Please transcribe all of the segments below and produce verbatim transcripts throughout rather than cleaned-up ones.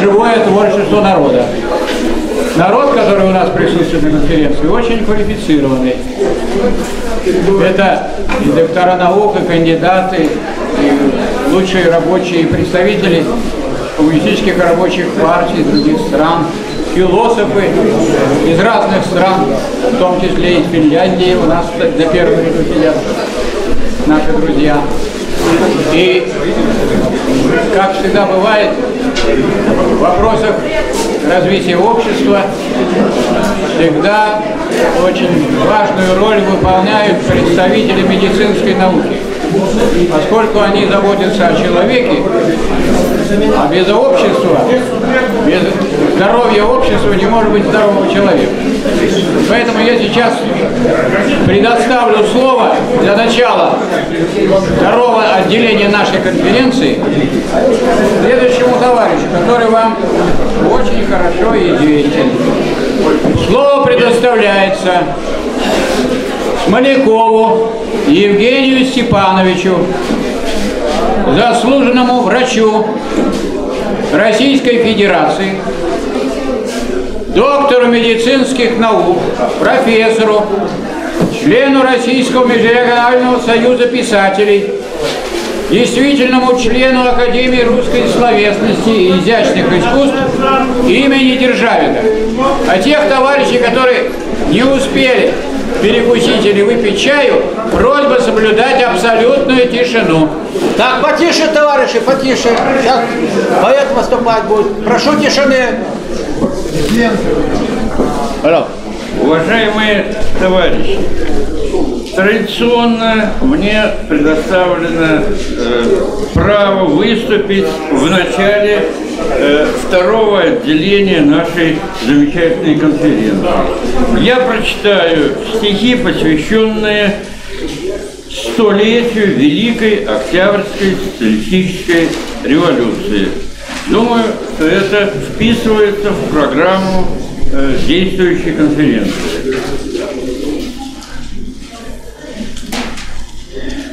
живое творчество народа. Народ, который у нас присутствует на конференции, очень квалифицированный. Это и доктора наук, и кандидаты, и лучшие рабочие представители коммунистических рабочих партий, других стран, философы из разных стран, в том числе из Финляндии, у нас на первом ряду сидят наши друзья. И, как всегда бывает, в вопросах развития общества всегда очень важную роль выполняют представители медицинской науки. Поскольку они заботятся о человеке, а без общества, без здоровья общества не может быть здорового человека. Поэтому я сейчас предоставлю слово для начала второго отделения нашей конференции следующему товарищу, который вам очень хорошо известен. Слово предоставляется Смолякову Евгению Степановичу, заслуженному врачу Российской Федерации, доктору медицинских наук, профессору, члену Российского межрегионального союза писателей, действительному члену Академии русской словесности и изящных искусств имени Державина. А тех товарищей, которые не успели перекусить или выпить чаю, просьба соблюдать абсолютную тишину. Так, потише, товарищи, потише. Сейчас поэт выступать будет. Прошу тишины. Уважаемые товарищи, традиционно мне предоставлено э, право выступить в начале э, второго отделения нашей замечательной конференции. Я прочитаю стихи, посвященные столетию Великой Октябрьской социалистической революции. Думаю, что это вписывается в программу э, действующей конференции.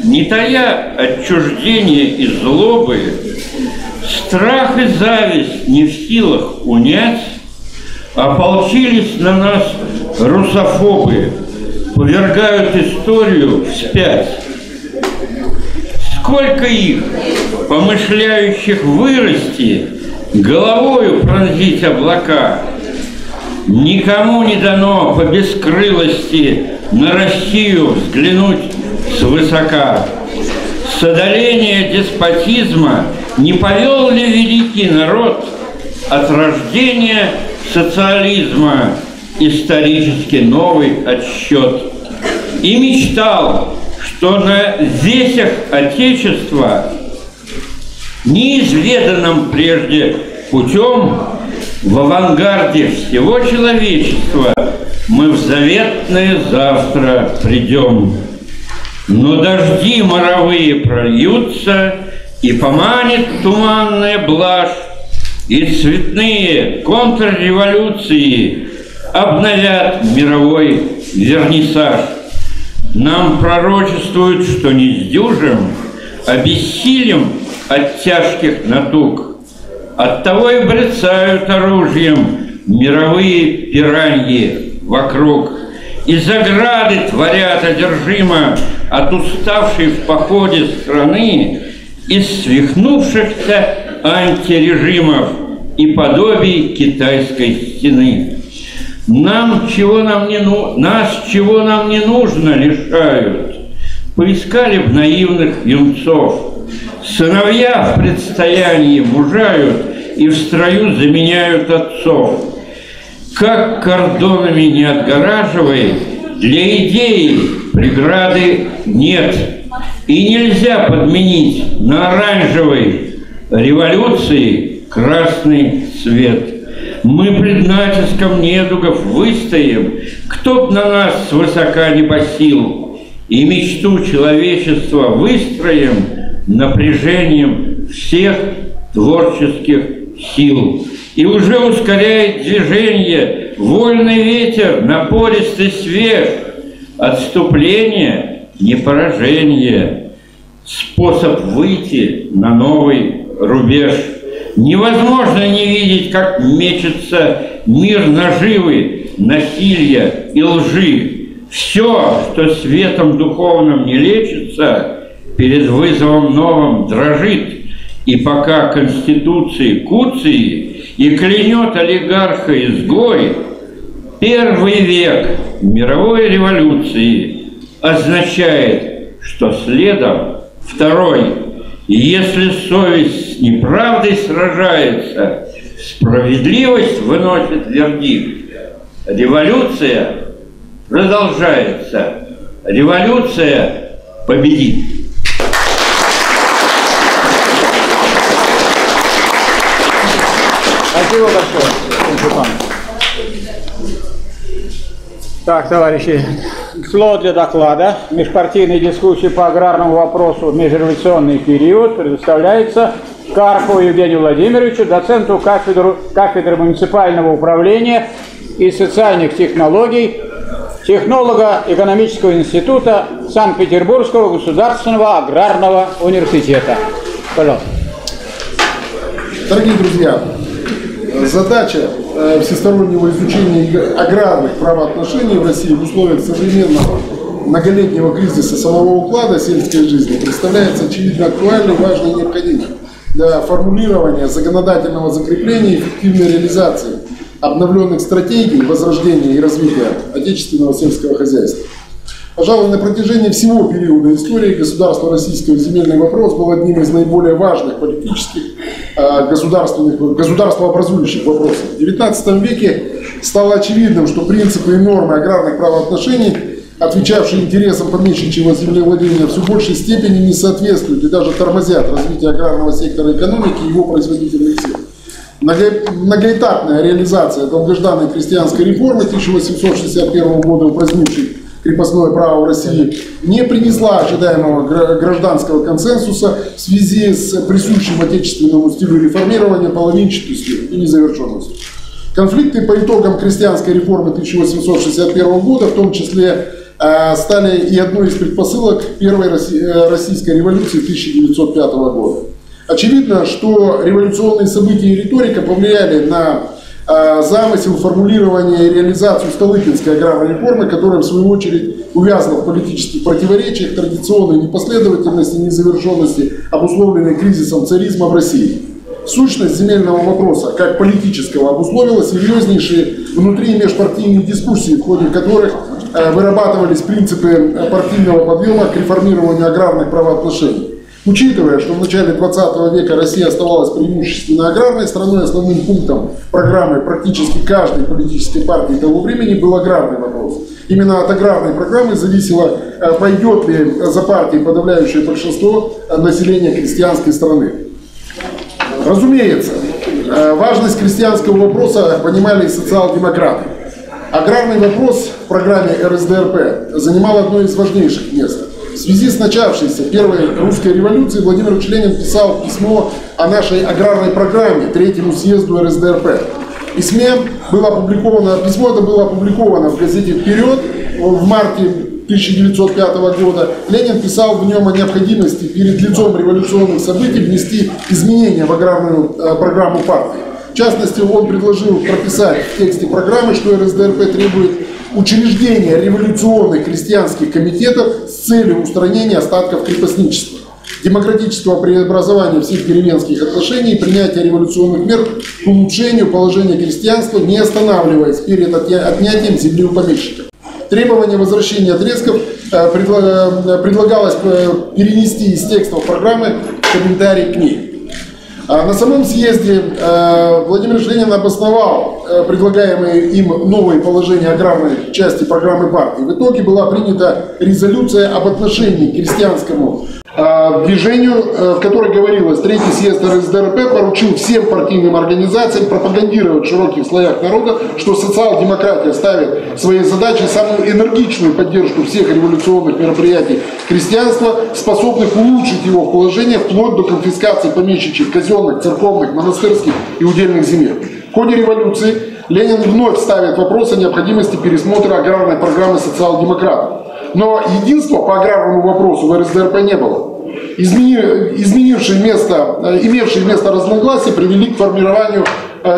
Не тая отчуждение и злобы, страх и зависть не в силах унять, ополчились на нас русофобы, повергают историю вспять. Сколько их, помышляющих вырасти, головою пронзить облака, никому не дано по бескрылости на Россию взглянуть свысока. С одоления деспотизма не повел ли великий народ от рождения социализма исторически новый отсчет? И мечтал, что на весях Отечества неизведанным прежде путем в авангарде всего человечества мы в заветное завтра придем. Но дожди моровые прольются, и поманит туманная блажь, и цветные контрреволюции обновят мировой вернисаж. Нам пророчествуют, что не сдюжим, а бессилим от тяжких натуг. Оттого и брецают оружием мировые пираньи вокруг, и заграды творят одержимо от уставшей в походе страны из свихнувшихся антирежимов и подобий китайской стены. Нам, чего нам не, нас, чего нам не нужно, лишают. Поискали б наивных юнцов. Сыновья в предстоянии мужают и в строю заменяют отцов. Как кордонами не отгораживай, для идеи преграды нет. И нельзя подменить на оранжевой революции красный цвет. Мы пред натиском недугов выстоим, кто б на нас свысока не посил. И мечту человечества выстроим напряжением всех творческих сил. И уже ускоряет движение вольный ветер, напористый свеж. Отступление, не поражение, способ выйти на новый рубеж. Невозможно не видеть, как мечется мир наживы, насилия и лжи. Все, что светом духовным не лечится, перед вызовом новым дрожит. И пока Конституции куции и клянет олигарха изгой, первый век мировой революции означает, что следом второй. И если совесть с неправдой сражается, справедливость выносит вердикт. Революция продолжается. Революция победит. Спасибо большое. Так, товарищи, слово для доклада. Межпартийной дискуссии по аграрному вопросу в межреволюционный период предоставляется Карпову Евгению Владимировичу, доценту кафедры, кафедры муниципального управления и социальных технологий, технолога экономического института Санкт-Петербургского государственного аграрного университета. Пожалуйста. Дорогие друзья, задача всестороннего изучения аграрных правоотношений в России в условиях современного многолетнего кризиса самого уклада сельской жизни представляется очевидно актуальной, важной и необходимой для формулирования законодательного закрепления и эффективной реализации обновленных стратегий возрождения и развития отечественного сельского хозяйства. Пожалуй, на протяжении всего периода истории государства российского земельный вопрос был одним из наиболее важных политических, государственных, государствообразующих вопросов. В девятнадцатом веке стало очевидным, что принципы и нормы аграрных правоотношений, отвечавшие интересам помещичьего землевладения, все в большей степени не соответствуют и даже тормозят развитие аграрного сектора экономики и его производительных сил. Многоэтапная реализация долгожданной крестьянской реформы тысяча восемьсот шестьдесят первого года, упразднившей крепостное право в России, не принесла ожидаемого гражданского консенсуса в связи с присущим отечественному стилю реформирования половинчатостью и незавершенностью. Конфликты по итогам крестьянской реформы тысяча восемьсот шестьдесят первого года в том числе стали и одной из предпосылок первой российской революции тысяча девятьсот пятого года. Очевидно, что революционные события и риторика повлияли на замысел, формулирование и реализацию Столыпинской аграрной реформы, которая в свою очередь увязла в политических противоречиях, традиционной непоследовательности, незавершенности, обусловленной кризисом царизма в России. Сущность земельного вопроса, как политического, обусловила серьезнейшие внутри- и межпартийные дискуссии, в ходе которых вырабатывались принципы партийного подъема к реформированию аграрных правоотношений. Учитывая, что в начале двадцатого века Россия оставалась преимущественно аграрной страной, основным пунктом программы практически каждой политической партии того времени был аграрный вопрос. Именно от аграрной программы зависело, пойдет ли за партией подавляющее большинство населения крестьянской страны. Разумеется, важность крестьянского вопроса понимали и социал-демократы. Аграрный вопрос в программе эр эс дэ эр пэ занимал одно из важнейших мест. В связи с начавшейся первой русской революцией Владимир Ленин писал письмо о нашей аграрной программе Третьему съезду эр эс дэ эр пэ. Письме было опубликовано, письмо это было опубликовано в газете «Вперед» в марте тысяча девятьсот пятого года. Ленин писал в нем о необходимости перед лицом революционных событий внести изменения в аграрную программу партии. В частности, он предложил прописать в тексте программы, что эр эс дэ эр пэ требует учреждение революционных крестьянских комитетов с целью устранения остатков крепостничества, демократического преобразования всех деревенских отношений и принятия революционных мер к улучшению положения крестьянства, не останавливаясь перед отнятием земли у помещиков. Требование возвращения отрезков предлагалось перенести из текстов программы комментарий к ней. На самом съезде Владимир Ленин обосновал предлагаемые им новые положения аграрной части программы партии. В итоге была принята резолюция об отношении к крестьянскому движению, в которой говорилось, Третий съезд эр эс дэ эр пэ поручил всем партийным организациям пропагандировать в широких слоях народа, что социал-демократия ставит своей задачей самую энергичную поддержку всех революционных мероприятий крестьянства, способных улучшить его положение вплоть до конфискации помещичьих, казенных, церковных, монастырских и удельных земель. В ходе революции Ленин вновь ставит вопрос о необходимости пересмотра аграрной программы социал-демократов. Но единства по аграрному вопросу в эр эс дэ эр пэ не было. изменившие место, имевшие место разногласия, привели к формированию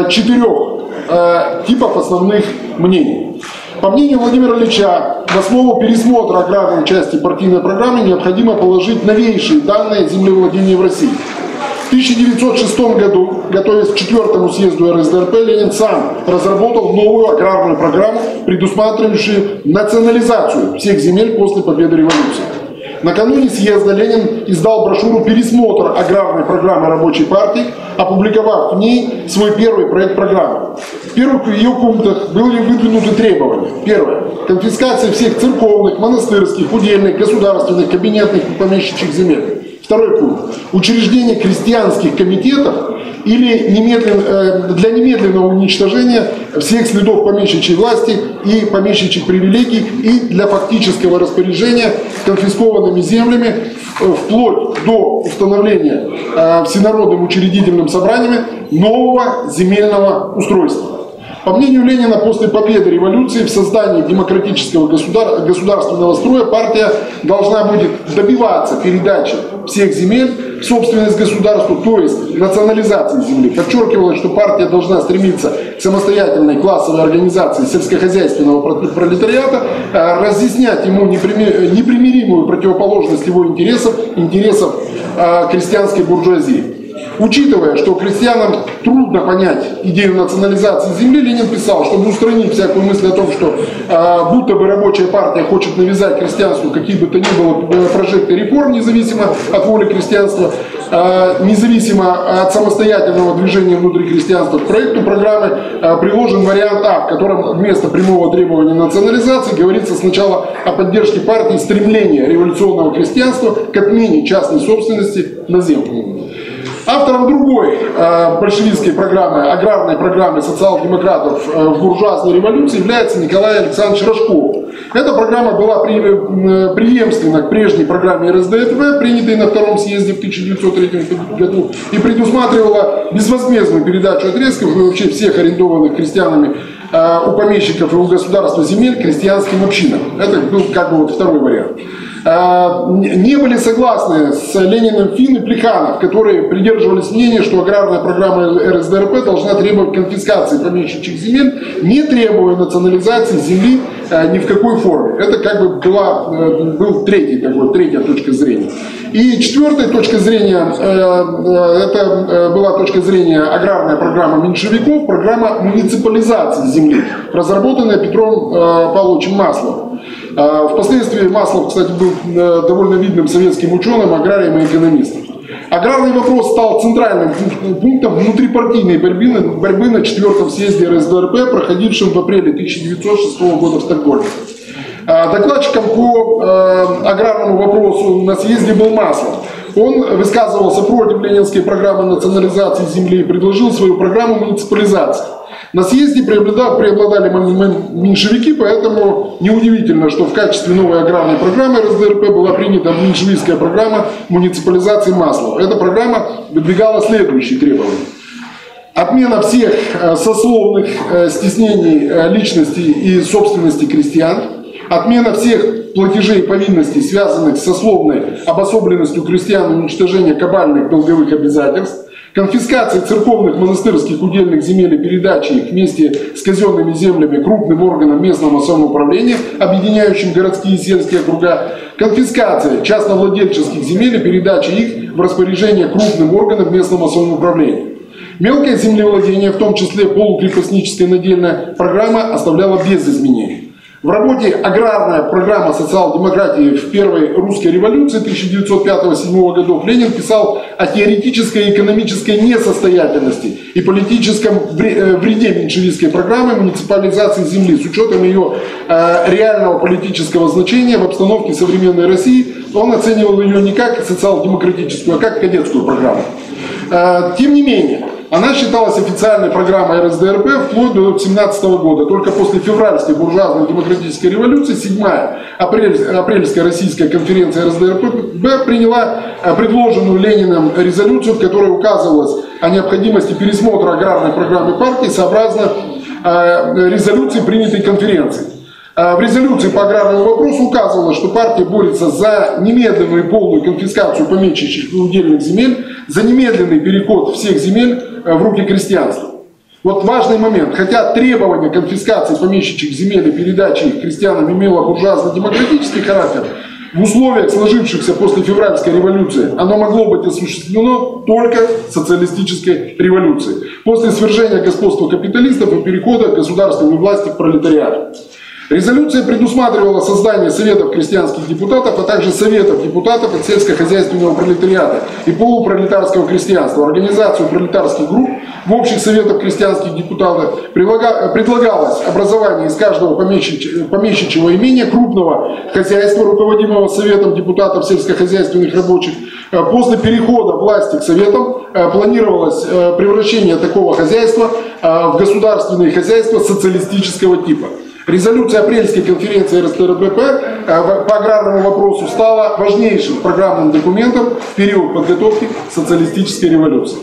четырех типов основных мнений. По мнению Владимира Ильича, в основу пересмотра аграрной части партийной программы необходимо положить новейшие данные землевладения в России. В тысяча девятьсот шестом году, готовясь к четвертому съезду эр эс дэ эр пэ, Ленин сам разработал новую аграрную программу, предусматривающую национализацию всех земель после победы революции. Накануне съезда Ленин издал брошюру «Пересмотр аграрной программы рабочей партии», опубликовав в ней свой первый проект программы. В первых ее пунктах были выдвинуты требования. Первое. Конфискация всех церковных, монастырских, удельных, государственных, кабинетных и помещичьих земель. Второй пункт. Учреждение крестьянских комитетов или немедленно, для немедленного уничтожения всех следов помещичьей власти и помещичьих привилегий и для фактического распоряжения конфискованными землями вплоть до установления всенародным учредительным собраниями нового земельного устройства. По мнению Ленина, после победы революции в создании демократического государ... государственного строя партия должна будет добиваться передачи всех земель в собственность государству, то есть национализации земли. Подчеркивалось, что партия должна стремиться к самостоятельной классовой организации сельскохозяйственного пролетариата, разъяснять ему непримиримую противоположность его интересов, интересов крестьянской буржуазии. Учитывая, что крестьянам трудно понять идею национализации земли, Ленин писал, чтобы устранить всякую мысль о том, что э, будто бы рабочая партия хочет навязать крестьянству какие бы то ни было прожекты реформ, независимо от воли крестьянства, э, независимо от самостоятельного движения внутри крестьянства. К проекту программы э, приложен вариант А, в котором вместо прямого требования национализации говорится сначала о поддержке партии стремления революционного крестьянства к отмене частной собственности на землю. Автором другой э, большевистской программы, аграрной программы социал-демократов э, в буржуазной революции является Николай Александрович Рожков. Эта программа была при, э, преемственна к прежней программе эр эс дэ эф вэ, принятой на втором съезде в тысяча девятьсот третьем году, и предусматривала безвозмездную передачу отрезков и вообще всех арендованных крестьянами э, у помещиков и у государства земель крестьянским общинам. Это был как бы вот второй вариант. Не были согласны с Лениным Финн и Плеханов, которые придерживались мнения, что аграрная программа эр эс дэ эр пэ должна требовать конфискации помещичьих земель, не требуя национализации земли ни в какой форме. Это как бы была, был третий, такой, третья точка зрения. И четвертая точка зрения, это была точка зрения аграрная программа меньшевиков, программа муниципализации земли, разработанная Петром Павловичем Масловым. Впоследствии Маслов, кстати, был довольно видным советским ученым, аграрием и экономистом. Аграрный вопрос стал центральным пунктом внутрипартийной борьбы, борьбы на четвертом съезде эр эс дэ эр пэ, проходившем в апреле тысяча девятьсот шестого года в Стокгольме. Докладчиком по аграрному вопросу на съезде был Маслов. Он высказывался против ленинской программы национализации земли и предложил свою программу муниципализации. На съезде преобладали меньшевики, поэтому неудивительно, что в качестве новой аграрной программы эр эс дэ эр пэ была принята меньшевистская программа муниципализации Маслова. Эта программа выдвигала следующие требования. Отмена всех сословных стеснений личности и собственности крестьян, отмена всех платежей и повинностей, связанных с сословной обособленностью крестьян, уничтожение кабальных долговых обязательств, конфискации церковных, монастырских, удельных земель и передачи их вместе с казенными землями крупным органам местного самоуправления, объединяющим городские и сельские округа, конфискация частновладельческих земель и передача их в распоряжение крупным органам местного самоуправления. Мелкое землевладение, в том числе полукрепостническая надельная программа, оставляла без изменений. В работе «Аграрная программа социал-демократии в первой русской революции» тысяча девятьсот пятого — тысяча девятьсот седьмого годов Ленин писал о теоретической и экономической несостоятельности и политическом вреде меньшевистской программы муниципализации земли с учетом ее реального политического значения в обстановке современной России. Он оценивал ее не как социал-демократическую, а как кадетскую программу. Тем не менее, она считалась официальной программой эр эс дэ эр пэ вплоть до тысяча девятьсот семнадцатого года. Только после февральской буржуазной демократической революции седьмая апрельская российская конференция эр эс дэ эр пэ приняла предложенную Лениным резолюцию, в которой указывалось о необходимости пересмотра аграрной программы партии сообразно резолюции, принятой конференцией. в резолюции по аграрному вопросу указывалось, что партия борется за немедленную и полную конфискацию помещичьих и удельных земель, за немедленный переход всех земель в руки крестьянства. Вот важный момент. Хотя требование конфискации помещичьих земель и передачи их крестьянам имело буржуазно-демократический характер, в условиях, сложившихся после февральской революции, оно могло быть осуществлено только социалистической революцией, после свержения господства капиталистов и перехода государственной власти к пролетариату. Резолюция предусматривала создание советов крестьянских депутатов, а также советов депутатов от сельскохозяйственного пролетариата и полупролетарского крестьянства, организацию пролетарских групп в общих советах крестьянских депутатов. Предлагалось образование из каждого помещичьего имения крупного хозяйства, руководимого советом депутатов сельскохозяйственных рабочих. После перехода власти к советам планировалось превращение такого хозяйства в государственные хозяйства социалистического типа. Резолюция апрельской конференции эр эс тэ эр бэ пэ по аграрному вопросу стала важнейшим программным документом в период подготовки к социалистической революции.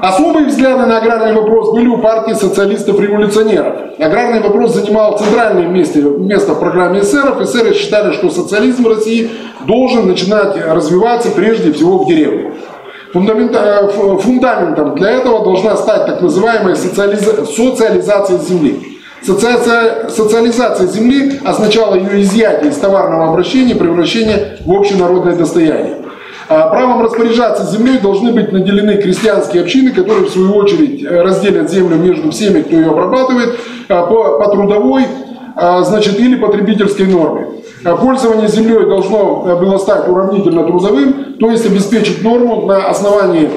Особые взгляды на аграрный вопрос были у партии социалистов-революционеров. Аграрный вопрос занимал центральное место в программе эсеров. Эсеры считали, что социализм в России должен начинать развиваться прежде всего в деревне. Фундаментом для этого должна стать так называемая социализа... социализация земли. Социация, социализация земли означала ее изъятие из товарного обращения и превращение в общенародное достояние. Правом распоряжаться землей должны быть наделены крестьянские общины, которые в свою очередь разделят землю между всеми, кто ее обрабатывает, по, по трудовой, значит, или потребительской норме. Пользование землей должно было стать уравнительно трудовым, то есть обеспечить норму на основании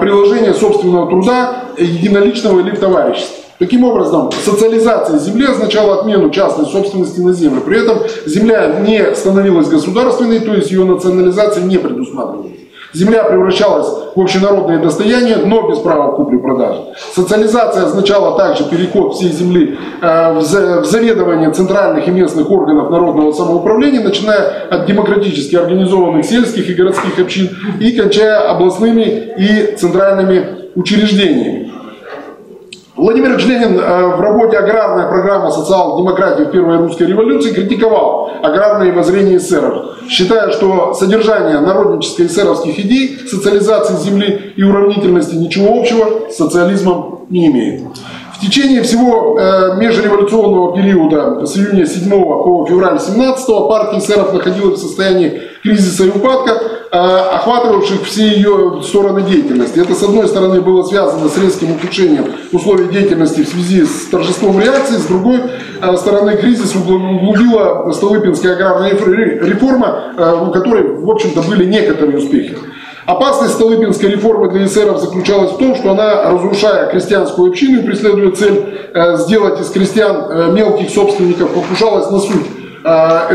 приложения собственного труда, единоличного или в товариществе. Таким образом, социализация земли означала отмену частной собственности на землю. При этом земля не становилась государственной, то есть ее национализация не предусматривалась. Земля превращалась в общенародное достояние, но без права купли-продажи. Социализация означала также переход всей земли в заведование центральных и местных органов народного самоуправления, начиная от демократически организованных сельских и городских общин и кончая областными и центральными учреждениями. Владимир Ленин в работе «Аграрная программа социал-демократии в первой русской революции» критиковал аграрные воззрения эсеров, считая, что содержание народническо-эсеровских идей, социализации земли и уравнительности ничего общего с социализмом не имеет. В течение всего межреволюционного периода с июня седьмого по февраль семнадцатого партия эсеров находилась в состоянии кризиса и упадка, охватывавших все ее стороны деятельности. Это, с одной стороны, было связано с резким ухудшением условий деятельности в связи с торжеством реакции, с другой стороны, кризис углубила Столыпинская аграрная реформа, у которой, в общем-то, были некоторые успехи. Опасность Столыпинской реформы для эсеров заключалась в том, что она, разрушая крестьянскую общину и преследуя цель сделать из крестьян мелких собственников, покушалась на суть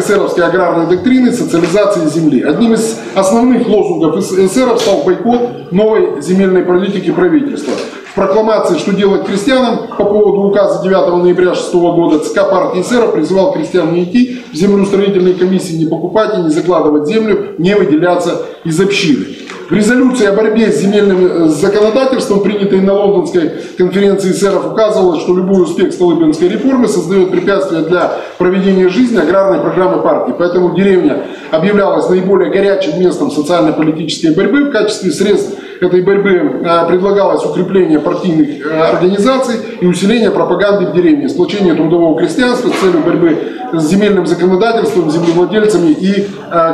эсеровской аграрной доктрины социализации земли. Одним из основных лозунгов эсеров стал бойкот новой земельной политики правительства. В прокламации «Что делать крестьянам» по поводу указа девятого ноября шестого года ЦК партии эсеров призывал крестьян не идти в землеустроительные комиссии, не покупать и не закладывать землю, не выделяться из общины. В резолюции о борьбе с земельным законодательством, принятой на Лондонской конференции эсеров, указывалось, что любой успех Столыпинской реформы создает препятствия для проведения жизни аграрной программы партии. Поэтому деревня объявлялась наиболее горячим местом социально-политической борьбы. В качестве средств этой борьбы предлагалось укрепление партийных организаций и усиление пропаганды в деревне, сплочение трудового крестьянства с целью борьбы с земельным законодательством, землевладельцами и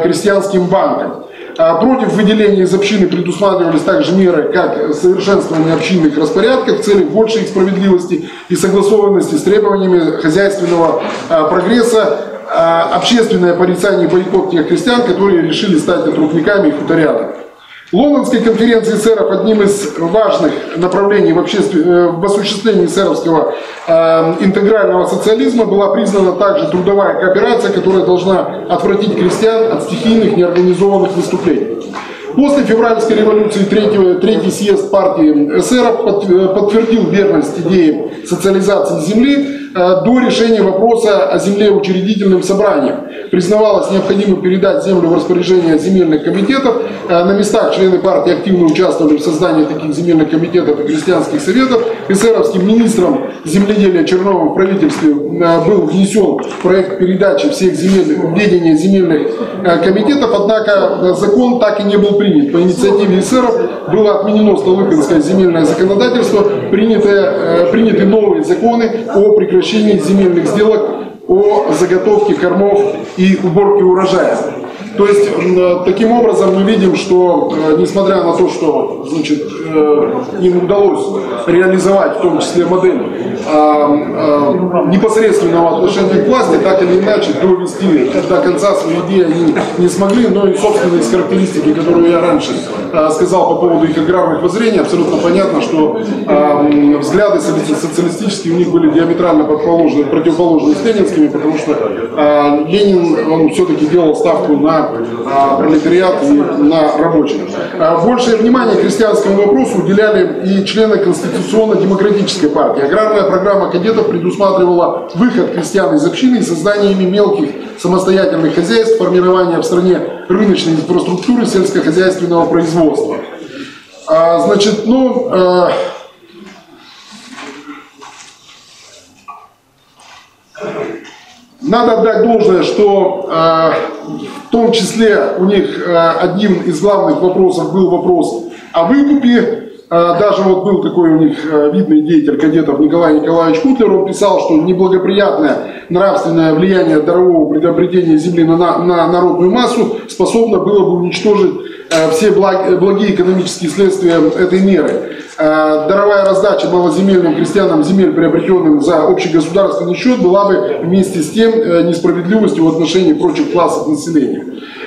крестьянским банком. Против выделения из общины предусматривались также меры, как совершенствование общинных распорядков в целях большей их справедливости и согласованности с требованиями хозяйственного прогресса, общественное порицание и бойкот тех крестьян, которые решили стать трудниками и хуторянами. Лондонской конференции эсеров одним из важных направлений в, обществе, в осуществлении эсеровского э, интегрального социализма была признана также трудовая кооперация, которая должна отвратить крестьян от стихийных неорганизованных выступлений. После февральской революции третьего, третий съезд партии эсеров подтвердил верность идеи социализации земли, до решения вопроса о земле учредительным собранием. Признавалось необходимо передать землю в распоряжение земельных комитетов. На местах члены партии активно участвовали в создании таких земельных комитетов и крестьянских советов. Эсеровским министром земледелия Черновым в правительстве был внесен проект передачи всех земель в ведение земельных комитетов, однако закон так и не был принят. По инициативе эсеров было отменено столыпинское земельное законодательство, приняты, приняты новые законы о прекращении земельных сделок, о заготовке кормов и уборке урожая. То есть, таким образом мы видим, что, несмотря на то, что, значит, им удалось реализовать, в том числе модель непосредственного отношения к власти, так или иначе довести до конца свои идеи они не смогли, но и собственные характеристики, которые я раньше сказал по поводу их аграрных воззрений, абсолютно понятно, что взгляды социалистические у них были диаметрально противоположны, противоположны с ленинскими, потому что Ленин, он все-таки делал ставку на пролетариат и на рабочих. Большее внимание крестьянскому вопросу уделяли и члены Конституционно-демократической партии. Аграрная программа кадетов предусматривала выход крестьян из общины и создание ими мелких самостоятельных хозяйств, формирование в стране рыночной инфраструктуры сельскохозяйственного производства. Значит, ну... Надо отдать должное, что э, в том числе у них э, одним из главных вопросов был вопрос о выкупе. Э, даже вот был такой у них э, видный деятель кадетов Николай Николаевич Кутлер, он писал, что неблагоприятное нравственное влияние дарового приобретения земли на, на, на народную массу способно было бы уничтожить э, все благ, благие экономические следствия этой меры. Даровая раздача малоземельным крестьянам земель, приобретенным за общегосударственный счет, была бы вместе с тем несправедливостью в отношении прочих классов населения.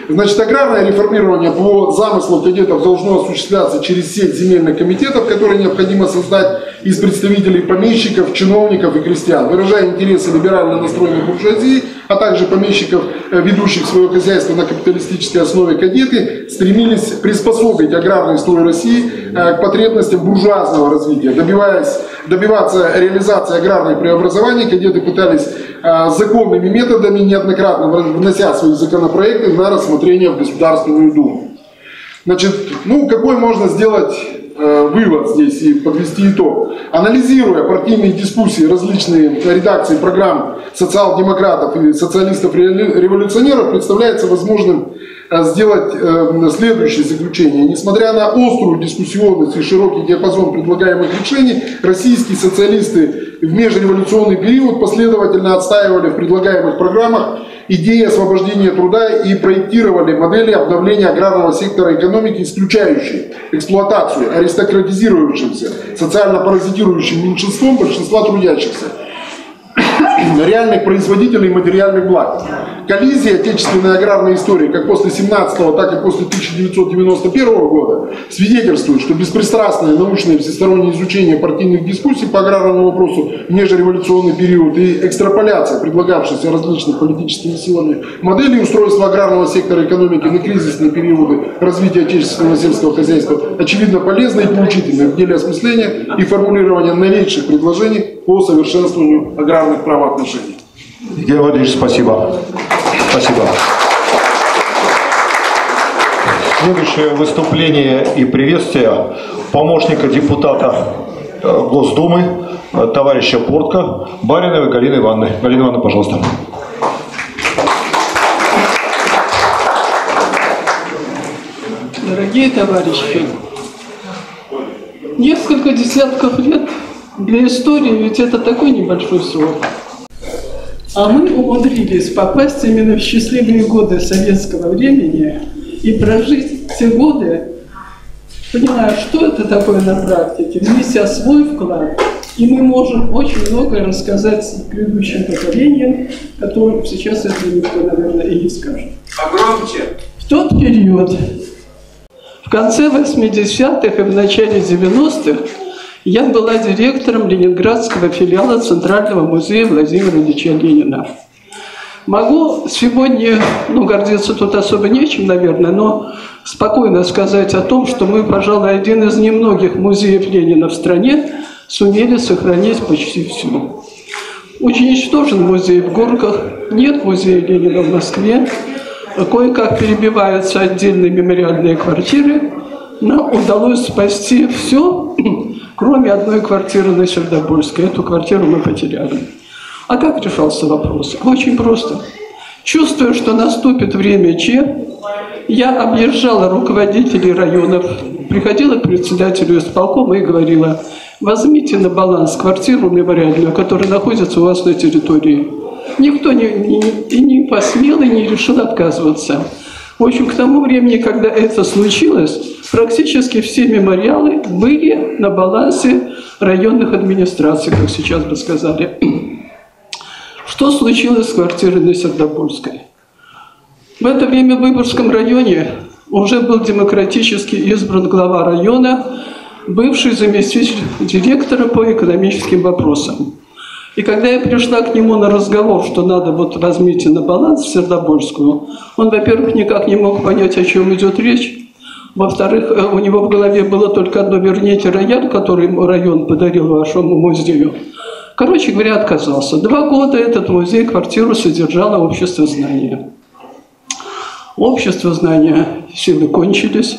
Значит, аграрное реформирование по замыслу кадетов должно осуществляться через сеть земельных комитетов, которые необходимо создать из представителей помещиков, чиновников и крестьян, выражая интересы либерально настроенной буржуазии, а также помещиков, ведущих свое хозяйство на капиталистической основе. Кадеты стремились приспособить аграрный строй России к потребностям буржуазного развития. Добиваясь, добиваться реализации аграрных преобразований, кадеты пытались законными методами, неоднократно внося свои законопроекты на рассмотрение в Государственную Думу. Значит, ну какой можно сделать вывод здесь и подвести итог? Анализируя партийные дискуссии, различные редакции программ социал-демократов и социалистов-революционеров, представляется возможным сделать следующее заключение. Несмотря на острую дискуссионность и широкий диапазон предлагаемых решений, российские социалисты в межреволюционный период последовательно отстаивали в предлагаемых программах идеи освобождения труда и проектировали модели обновления аграрного сектора экономики, исключающие эксплуатацию аристократизирующимся, социально паразитирующим меньшинством большинства трудящихся, реальных производителей материальных благ. Коллизия отечественной аграрной истории как после семнадцатого, так и после тысяча девятьсот девяносто первого года свидетельствует, что беспристрастное научное всестороннее изучение партийных дискуссий по аграрному вопросу в межреволюционный период и экстраполяция предлагавшихся различными политическими силами моделей устройства аграрного сектора экономики на кризисные периоды развития отечественного сельского хозяйства очевидно полезны и поучительны в деле осмысления и формулирования новейших предложений по совершенствованию аграрных правоотношений. Евгений Владимирович, спасибо. Спасибо. Следующее выступление и приветствие помощника депутата Госдумы, товарища Портко, Бариновой Галины Ивановны. Галина Ивановна, пожалуйста. Дорогие товарищи, несколько десятков лет для истории, ведь это такой небольшой срок. А мы умудрились попасть именно в счастливые годы советского времени и прожить те годы, понимая, что это такое на практике, внеся свой вклад. И мы можем очень многое рассказать предыдущим поколениям, которым сейчас это никто, наверное, и не скажет. Погромче! В тот период, в конце восьмидесятых и в начале девяностых, я была директором ленинградского филиала Центрального музея Владимира Ильича Ленина. Могу сегодня, ну, гордиться тут особо нечем, наверное, но спокойно сказать о том, что мы, пожалуй, один из немногих музеев Ленина в стране сумели сохранить почти все. Уничтожен музей в Горках, нет музея Ленина в Москве, кое-как перебиваются отдельные мемориальные квартиры, но удалось спасти все, кроме одной квартиры на Сердобольской. Эту квартиру мы потеряли. А как решался вопрос? Очень просто. Чувствуя, что наступит время Че, я объезжала руководителей районов, приходила к председателю исполкома и говорила: возьмите на баланс квартиру мемориальную, которая находится у вас на территории. Никто не, не, не посмел и не решил отказываться. В общем, к тому времени, когда это случилось, практически все мемориалы были на балансе районных администраций, как сейчас бы сказали. Что случилось с квартирой на Сердобольской? В это время в Выборгском районе уже был демократически избран глава района, бывший заместитель директора по экономическим вопросам. И когда я пришла к нему на разговор, что надо вот возьмите на баланс в Сердобольскую, он, во-первых, никак не мог понять, о чем идет речь. Во-вторых, у него в голове было только одно: верните рояль, который район подарил вашему музею. Короче говоря, отказался. Два года этот музей, квартиру содержало общество знания. Общество знания, силы кончились.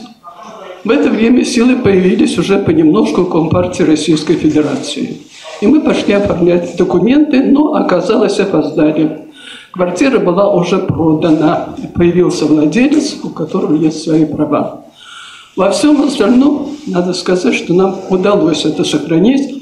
В это время силы появились уже понемножку в Компартии Российской Федерации. И мы пошли оформлять документы, но оказалось, опоздали. Квартира была уже продана. Появился владелец, у которого есть свои права. Во всем остальном, надо сказать, что нам удалось это сохранить.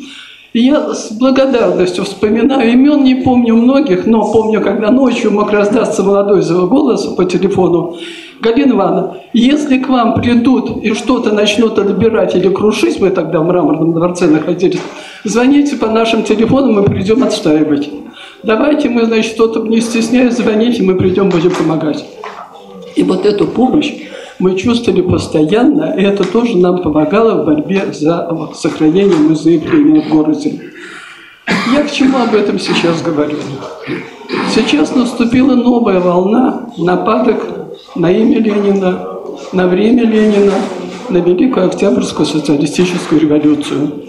И я с благодарностью вспоминаю имен, не помню многих, но помню, когда ночью мог раздаться молодой голос по телефону: Галина Ивановна, если к вам придут и что-то начнут отбирать или крушить, мы тогда в Мраморном дворце находились, звоните по нашим телефонам, мы придем отстаивать. Давайте мы, значит, что-то не стесняясь, звоните, мы придем, будем помогать. И вот эту помощь мы чувствовали постоянно, и это тоже нам помогало в борьбе за сохранение музея Ленина в городе. Я к чему об этом сейчас говорю? Сейчас наступила новая волна нападок на имя Ленина, на время Ленина, на Великую Октябрьскую социалистическую революцию.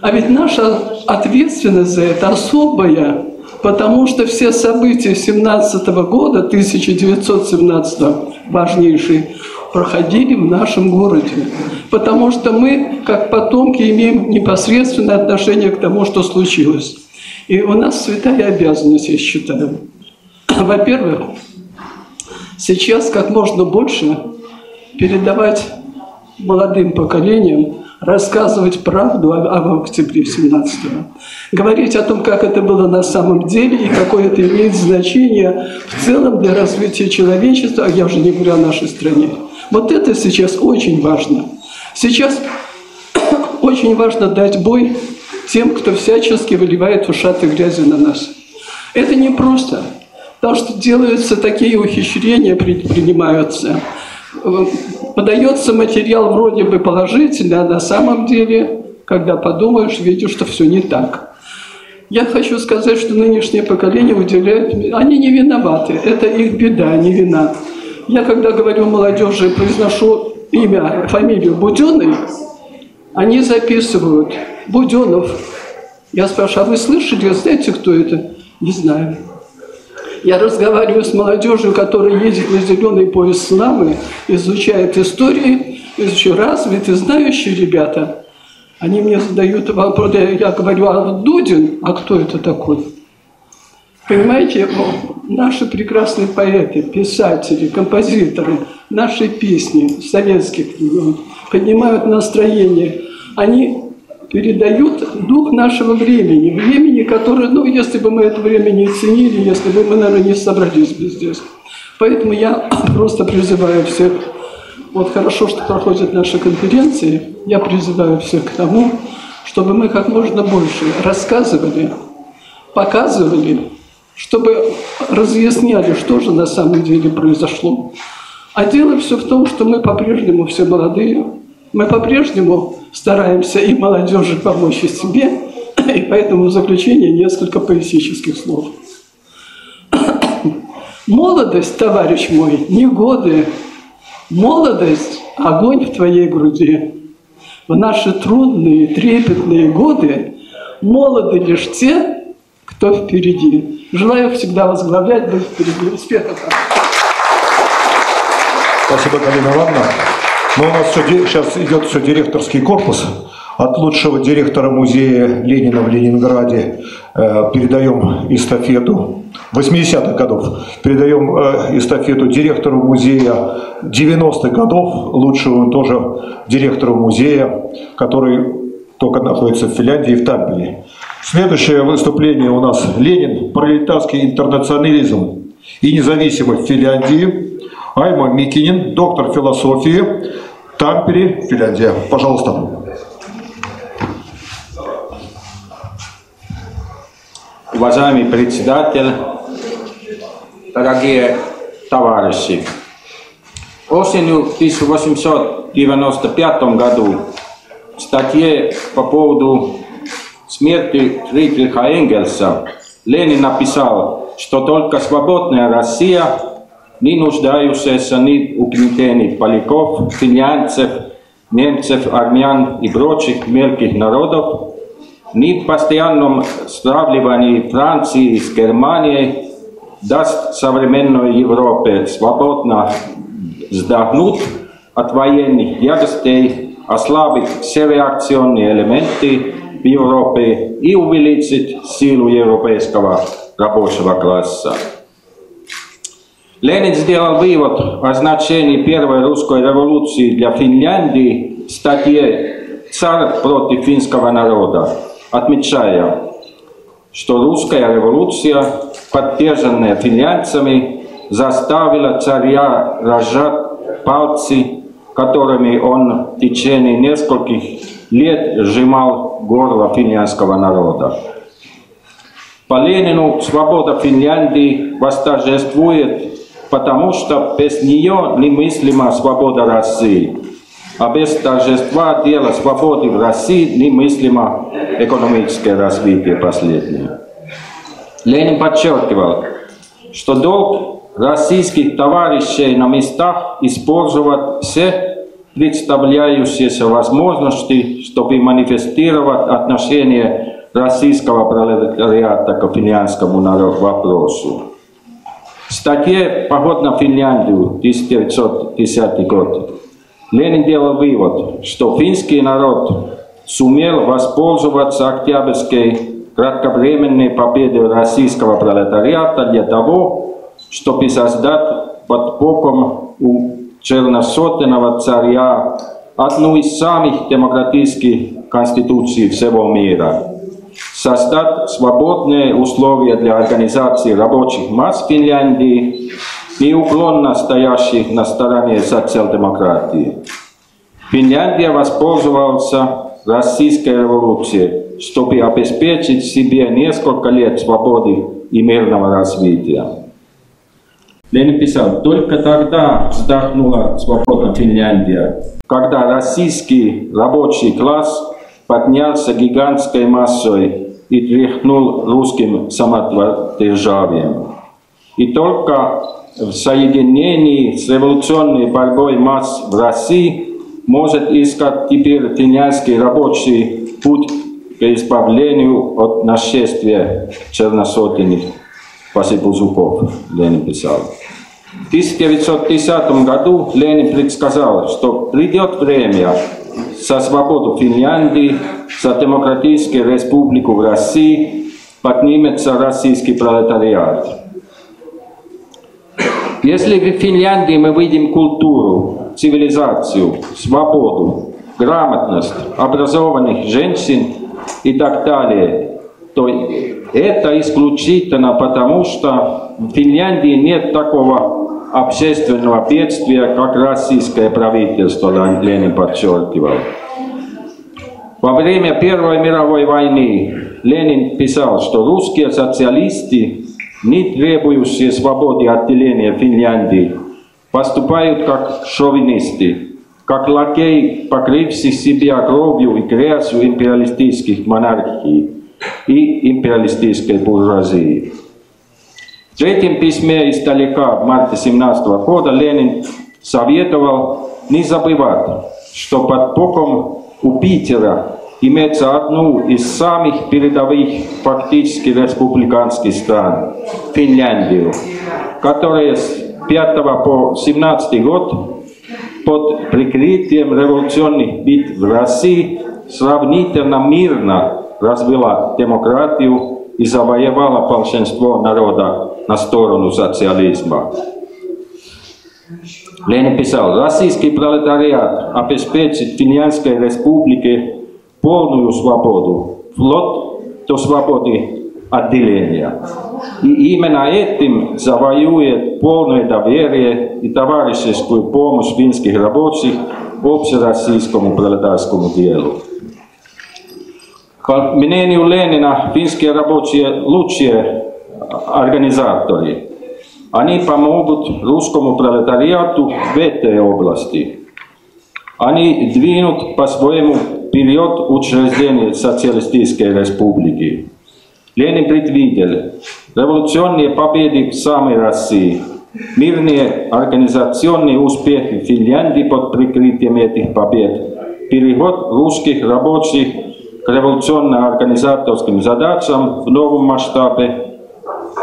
А ведь наша ответственность за это особая, потому что все события семнадцатого года, тысяча девятьсот семнадцатого, важнейшие, проходили в нашем городе, потому что мы, как потомки, имеем непосредственное отношение к тому, что случилось. И у нас святая обязанность, я считаю. Во-первых, сейчас как можно больше передавать молодым поколениям, рассказывать правду об октябре семнадцатого, говорить о том, как это было на самом деле и какое это имеет значение в целом для развития человечества, а я уже не говорю о нашей стране. Вот это сейчас очень важно. Сейчас очень важно дать бой тем, кто всячески выливает ушаты грязи на нас. Это непросто. Потому что делаются такие ухищрения, предпринимаются. Подается материал вроде бы положительный, а на самом деле, когда подумаешь, видишь, что все не так. Я хочу сказать, что нынешнее поколение уделяет... Они не виноваты, это их беда, не вина. Я, когда говорю молодежи, произношу имя, фамилию Будённый, они записывают Будёнов. Я спрашиваю: а вы слышали, знаете, кто это? Не знаю. Я разговариваю с молодежью, которая ездит на зеленый пояс славы, изучает истории, изучает развитые, знающие ребята. Они мне задают вопрос, я говорю: а Дудин, а кто это такой? Понимаете, наши прекрасные поэты, писатели, композиторы, наши песни советских времен поднимают настроение. Они передают дух нашего времени, времени, которое, ну, если бы мы это время не ценили, если бы мы, наверное, не собрались бы здесь. Поэтому я просто призываю всех, вот хорошо, что проходят наши конференции, я призываю всех к тому, чтобы мы как можно больше рассказывали, показывали, чтобы разъясняли, что же на самом деле произошло. А дело все в том, что мы по-прежнему все молодые, мы по-прежнему стараемся и молодежи помочь и себе, и поэтому в заключение несколько поэтических слов. Молодость, товарищ мой, не годы. Молодость – огонь в твоей груди. В наши трудные, трепетные годы молоды лишь те, кто впереди. Желаю всегда возглавлять, быть впереди. Успехов! Спасибо, Галина Ивановна. Но у нас все, сейчас идет все директорский корпус. От лучшего директора музея Ленина в Ленинграде э, передаем эстафету восьмидесятых годов. Передаем э, эстафету директору музея девяностых годов, лучшего тоже директору музея, который только находится в Финляндии, в Тампере. Следующее выступление у нас «Ленин. Пролетарский интернационализм и независимость в Финляндии». Аймо Мякинен, доктор философии, Тампере, Финляндия. Пожалуйста. Уважаемый председатель, дорогие товарищи, осенью в тысяча восемьсот девяносто пятом году в статье по поводу смерти Фридриха Энгельса Ленин написал, что только свободная Россия, не нуждающаяся ни угнетений поляков, финлянцев, немцев, армян и прочих мелких народов, ни в постоянном стравливании Франции с Германией даст современной Европе свободно вздохнуть от военных яростей, ослабить все реакционные элементы в Европе и увеличить силу европейского рабочего класса. Ленин сделал вывод о значении первой русской революции для Финляндии в статье «Царь против финского народа», отмечая, что русская революция, поддержанная финлянцами, заставила царя разжать пальцы, которыми он в течение нескольких лет сжимал горло финляндского народа. По Ленину свобода Финляндии восторжествует, потому что без нее немыслима свобода России. А без торжества дела свободы в России немыслимо экономическое развитие последнее. Ленин подчеркивал, что долг российских товарищей на местах использовать все представляющиеся возможности, чтобы манифестировать отношение российского пролетариата к финляндскому народу вопросу. В статье «Поход на Финляндию» тысяча девятьсот десятый год Ленин делал вывод, что финский народ сумел воспользоваться октябрьской кратковременной победой российского пролетариата для того, чтобы создать под боком у черносотенного царя одну из самых демократических конституций всего мира, создать свободные условия для организации рабочих масс Финляндии, неуклонно стоящих на стороне социал-демократии. Финляндия воспользовалась российской революцией, чтобы обеспечить себе несколько лет свободы и мирного развития. Ленин писал, только тогда вздохнула свобода Финляндия, когда российский рабочий класс поднялся гигантской массой и тряхнул русским самодержавием. И только в соединении с революционной борьбой масс в России может искать теперь финляндский рабочий путь к избавлению от нашествия черносотенных посипузуков, Ленин писал. В тысяча девятьсот десятом году Ленин предсказал, что придет время за свободу Финляндии, за демократическую республику в России поднимется российский пролетариат. Если в Финляндии мы видим культуру, цивилизацию, свободу, грамотность, образованных женщин и так далее, то это исключительно потому, что в Финляндии нет такого общественного бедствия, как российское правительство, Ленин подчеркивал. Во время Первой мировой войны Ленин писал, что русские социалисты, не требующие свободы отделения Финляндии, поступают как шовинисты, как лакеи, покрывшие себя кровью и грязью империалистических монархий и империалистической буржуазии. В третьем письме издалека в марте семнадцатого года Ленин советовал не забывать, что под боком у Питера имеется одну из самых передовых практически республиканских стран – Финляндию, которая с пятого по семнадцатый год под прикрытием революционных битв в России сравнительно мирно развела демократию и завоевала большинство народа на сторону социализма. Ленин писал: «Российский пролетариат обеспечит Финляндской республике полную свободу, вплоть до свободы отделения. И именно этим завоюет полное доверие и товарищескую помощь финских рабочих общероссийскому пролетарскому делу». По мнению Ленина, финские рабочие лучшие организаторы. Они помогут русскому пролетариату в этой области. Они двинут по-своему период учреждения социалистической республики. Ленин предвидел революционные победы в самой России, мирные организационные успехи Финляндии под прикрытием этих побед, переход русских рабочих к революционно-организаторским задачам в новом масштабе,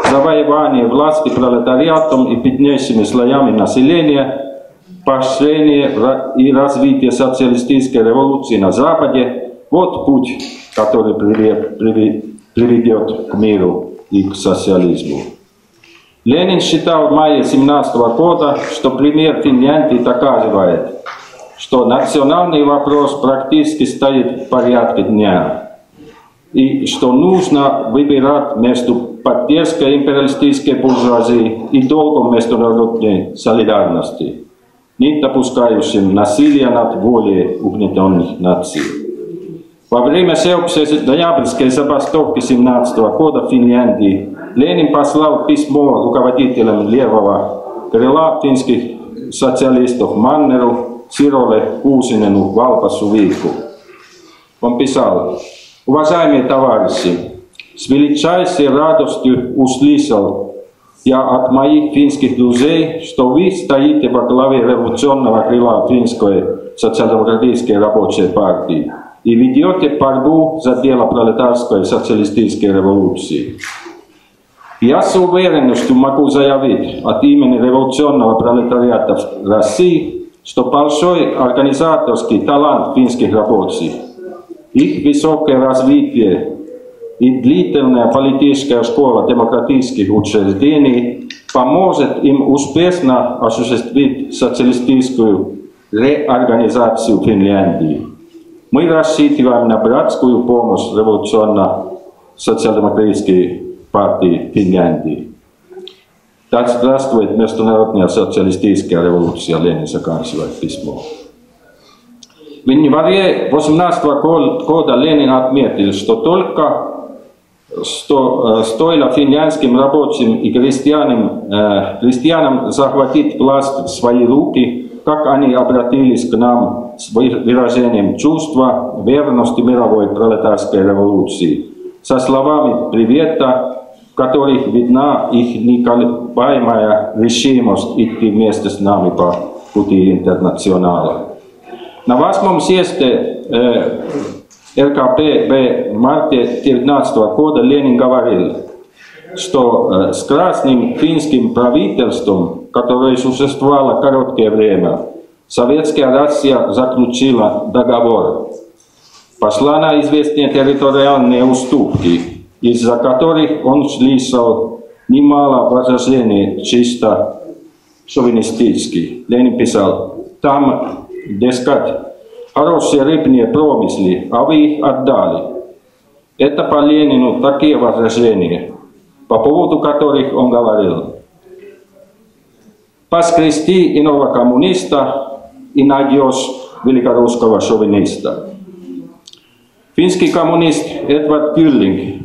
завоевание власти пролетариатом и беднейшими слоями населения, поощрение и развитие социалистической революции на Западе – вот путь, который приведет к миру и к социализму. Ленин считал в мае семнадцатого года, что пример Финляндии доказывает, что национальный вопрос практически стоит в порядке дня, и что нужно выбирать между поддержкой империалистической буржуазии и долгом международной солидарности, не допускающим насилия над волей угнетенных наций. Во время ноябрьской забастовки семнадцатого года в Финляндии Ленин послал письмо руководителям левого крыла финских социалистов Маннеру, Сироле, Кусинину, Валпасу Вику. Он писал: «Уважаемые товарищи, с величайшей радостью услышал я от моих финских друзей, что вы стоите во главе революционного крыла финской социал-демократической рабочей партии и ведете борьбу за дело пролетарской социалистической революции. Я с уверенностью могу заявить от имени революционного пролетариата России, что большой организаторский талант финских рабочих, их высокое развитие и длительная политическая школа демократических учреждений поможет им успешно осуществить социалистическую реорганизацию Финляндии. Мы рассчитываем на братскую помощь революционно-социал-демократической партии Финляндии». Так здравствует международная социалистическая революция, Ленин заканчивает письмо. В январе восемнадцатого года Ленин отметил, что только что стоило финляндским рабочим и крестьянам, крестьянам захватить власть в свои руки, как они обратились к нам с выражением чувства верности мировой пролетарской революции, со словами привета, в которых видна их неколебаемая решимость идти вместе с нами по пути интернационала. На восьмом съезде э, эр ка пэ бэ в марте девятнадцатого года Ленин говорил, что э, с красным финским правительством, которое существовало короткое время, советская Россия заключила договор, пошла на известные территориальные уступки, из-за которых он слышал немало возражений чисто шовинистически. Ленин писал: «Там, дескать, хорошие рыбные промыслы, а вы их отдали». Это по Ленину такие возражения, по поводу которых он говорил: «Поскрести иного коммуниста и найдешь великорусского шовиниста». Финский коммунист Эдвард Кюрлинг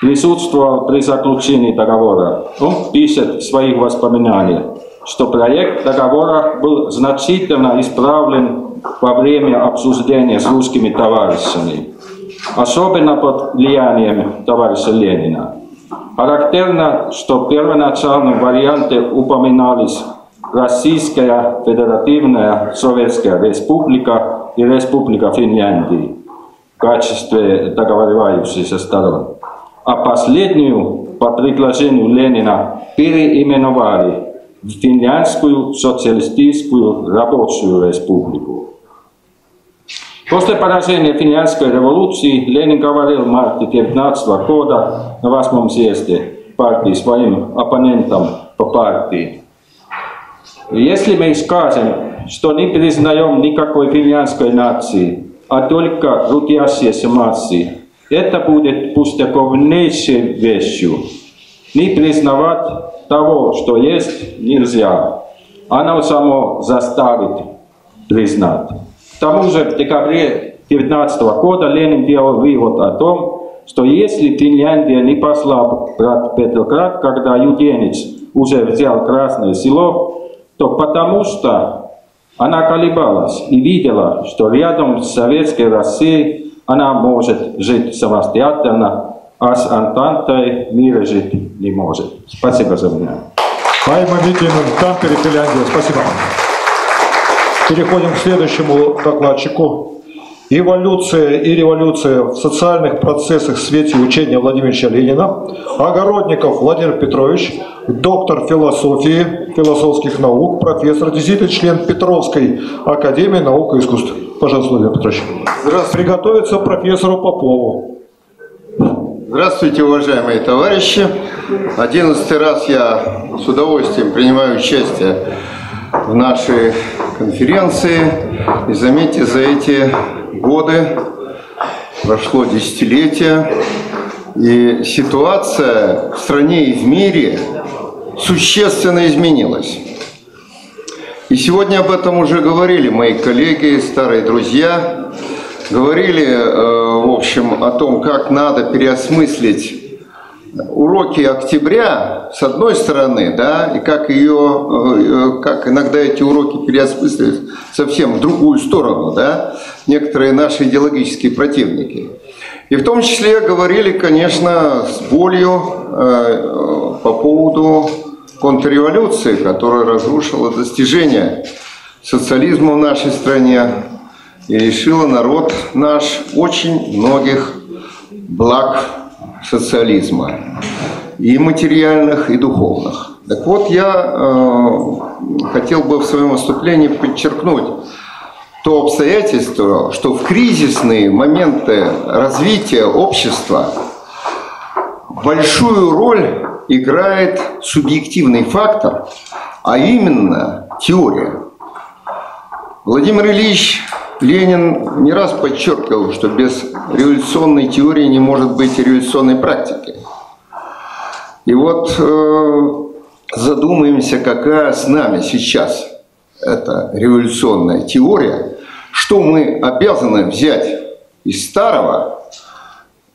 присутствовал при заключении договора. Он пишет в своих воспоминаниях, что проект договора был значительно исправлен во время обсуждения с русскими товарищами, особенно под влиянием товарища Ленина. Характерно, что в первоначальном варианте упоминались Российская Федеративная Советская Республика и Республика Финляндии. качестве договаривающейся сторон. А последнюю по предложению Ленина переименовали в Финляндскую социалистическую рабочую республику. После поражения Финляндской революции Ленин говорил в марте девятнадцатого года на восьмом съезде партии своим оппонентам по партии: если мы скажем, что не признаем никакой финляндской нации, а только крутящиеся массы, это будет пустяковнейшей вещью. Не признавать того, что есть, нельзя. Оно само заставит признать. К тому же в декабре девятнадцатого года Ленин делал вывод о том, что если Финляндия не пошла брать Петроград, когда Юденич уже взял Красное Село, то потому что она колебалась и видела, что рядом с Советской Россией она может жить самостоятельно, а с Антантой мира жить не может. Спасибо за внимание. Аймо Мякинен, «Танкер и Финляндия». Спасибо. Переходим к следующему докладчику. Эволюция и революция в социальных процессах в свете учения Владимировича Ленина. Огородников Владимир Петрович, доктор философии, философских наук, профессор, десятый член Петровской академии наук и искусств. Пожалуйста, Владимир Петрович. Здравствуйте. Приготовиться профессору Попову. Здравствуйте, уважаемые товарищи. Одиннадцатый раз я с удовольствием принимаю участие в нашей конференции. И заметьте, за эти годы прошло десятилетие, и ситуация в стране и в мире существенно изменилась. И сегодня об этом уже говорили мои коллеги, старые друзья. Говорили, в общем, о том, как надо переосмыслить уроки октября, с одной стороны, да, и как, ее, как иногда эти уроки переосмысливают совсем в другую сторону, да, некоторые наши идеологические противники. И в том числе говорили, конечно, с болью э, по поводу контрреволюции, которая разрушила достижения социализма в нашей стране и лишила народ наш очень многих благ социализма, и материальных, и духовных. Так вот, я э, хотел бы в своем выступлении подчеркнуть то обстоятельство, что в кризисные моменты развития общества большую роль играет субъективный фактор, а именно теория. Владимир Ильич Ленин не раз подчеркивал, что без революционной теории не может быть революционной практики. И вот э, задумаемся, какая с нами сейчас эта революционная теория, что мы обязаны взять из старого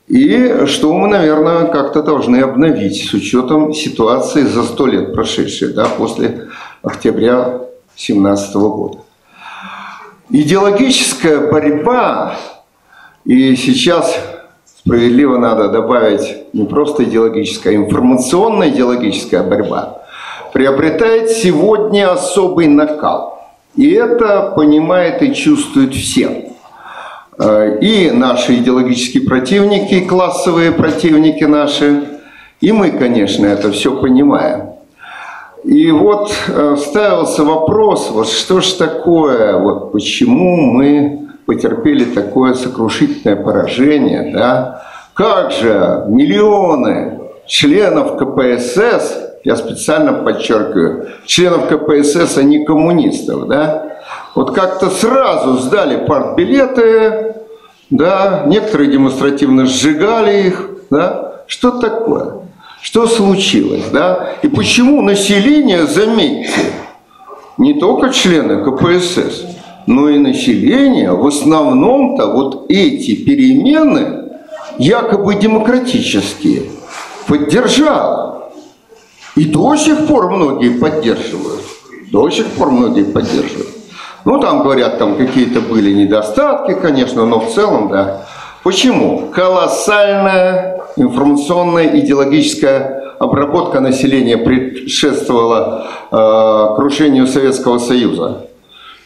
и что мы, наверное, как-то должны обновить с учетом ситуации за сто лет прошедшей, да, после октября две тысячи семнадцатого года. Идеологическая борьба, и сейчас справедливо надо добавить не просто идеологическая, а информационная идеологическая борьба, приобретает сегодня особый накал. И это понимает и чувствует все. И наши идеологические противники, и классовые противники наши, и мы, конечно, это все понимаем. И вот ставился вопрос, вот что ж такое, вот почему мы потерпели такое сокрушительное поражение, да? Как же миллионы членов КПСС, я специально подчеркиваю, членов КПСС, а не коммунистов, да? Вот как-то сразу сдали партбилеты, да? Некоторые демонстративно сжигали их, да? Что такое? Что случилось, да? И почему население, заметьте, не только члены КПСС, но и население, в основном-то вот эти перемены, якобы демократические, поддержало. И до сих пор многие поддерживают. До сих пор многие поддерживают. Ну, там, говорят, там какие-то были недостатки, конечно, но в целом, да. Почему? Колоссальная информационная идеологическая обработка населения предшествовала э, крушению Советского Союза.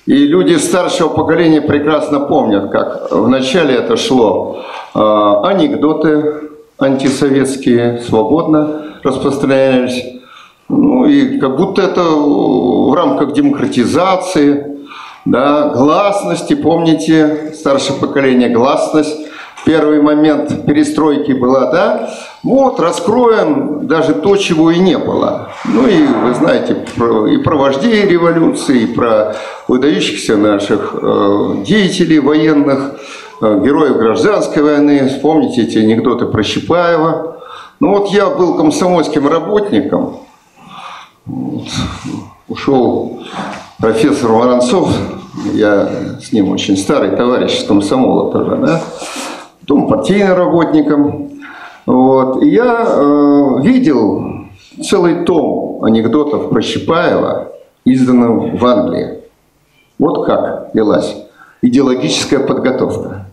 И люди старшего поколения прекрасно помнят, как вначале это шло. Анекдоты антисоветские свободно распространялись. Ну и как будто это в рамках демократизации, да, гласности. Помните, старшее поколение, гласность. Первый момент перестройки была, да, вот раскроем даже то, чего и не было. Ну и вы знаете про, и про вождей революции, и про выдающихся наших э, деятелей военных, э, героев гражданской войны. Вспомните эти анекдоты про Чапаева. Ну вот я был комсомольским работником, вот, ушел профессор Воронцов, я с ним очень старый товарищ, с комсомола тоже, да. Потом партийным работником. Вот. И я э, видел целый том анекдотов про Чапаева, изданного в Англии. Вот как велась идеологическая подготовка.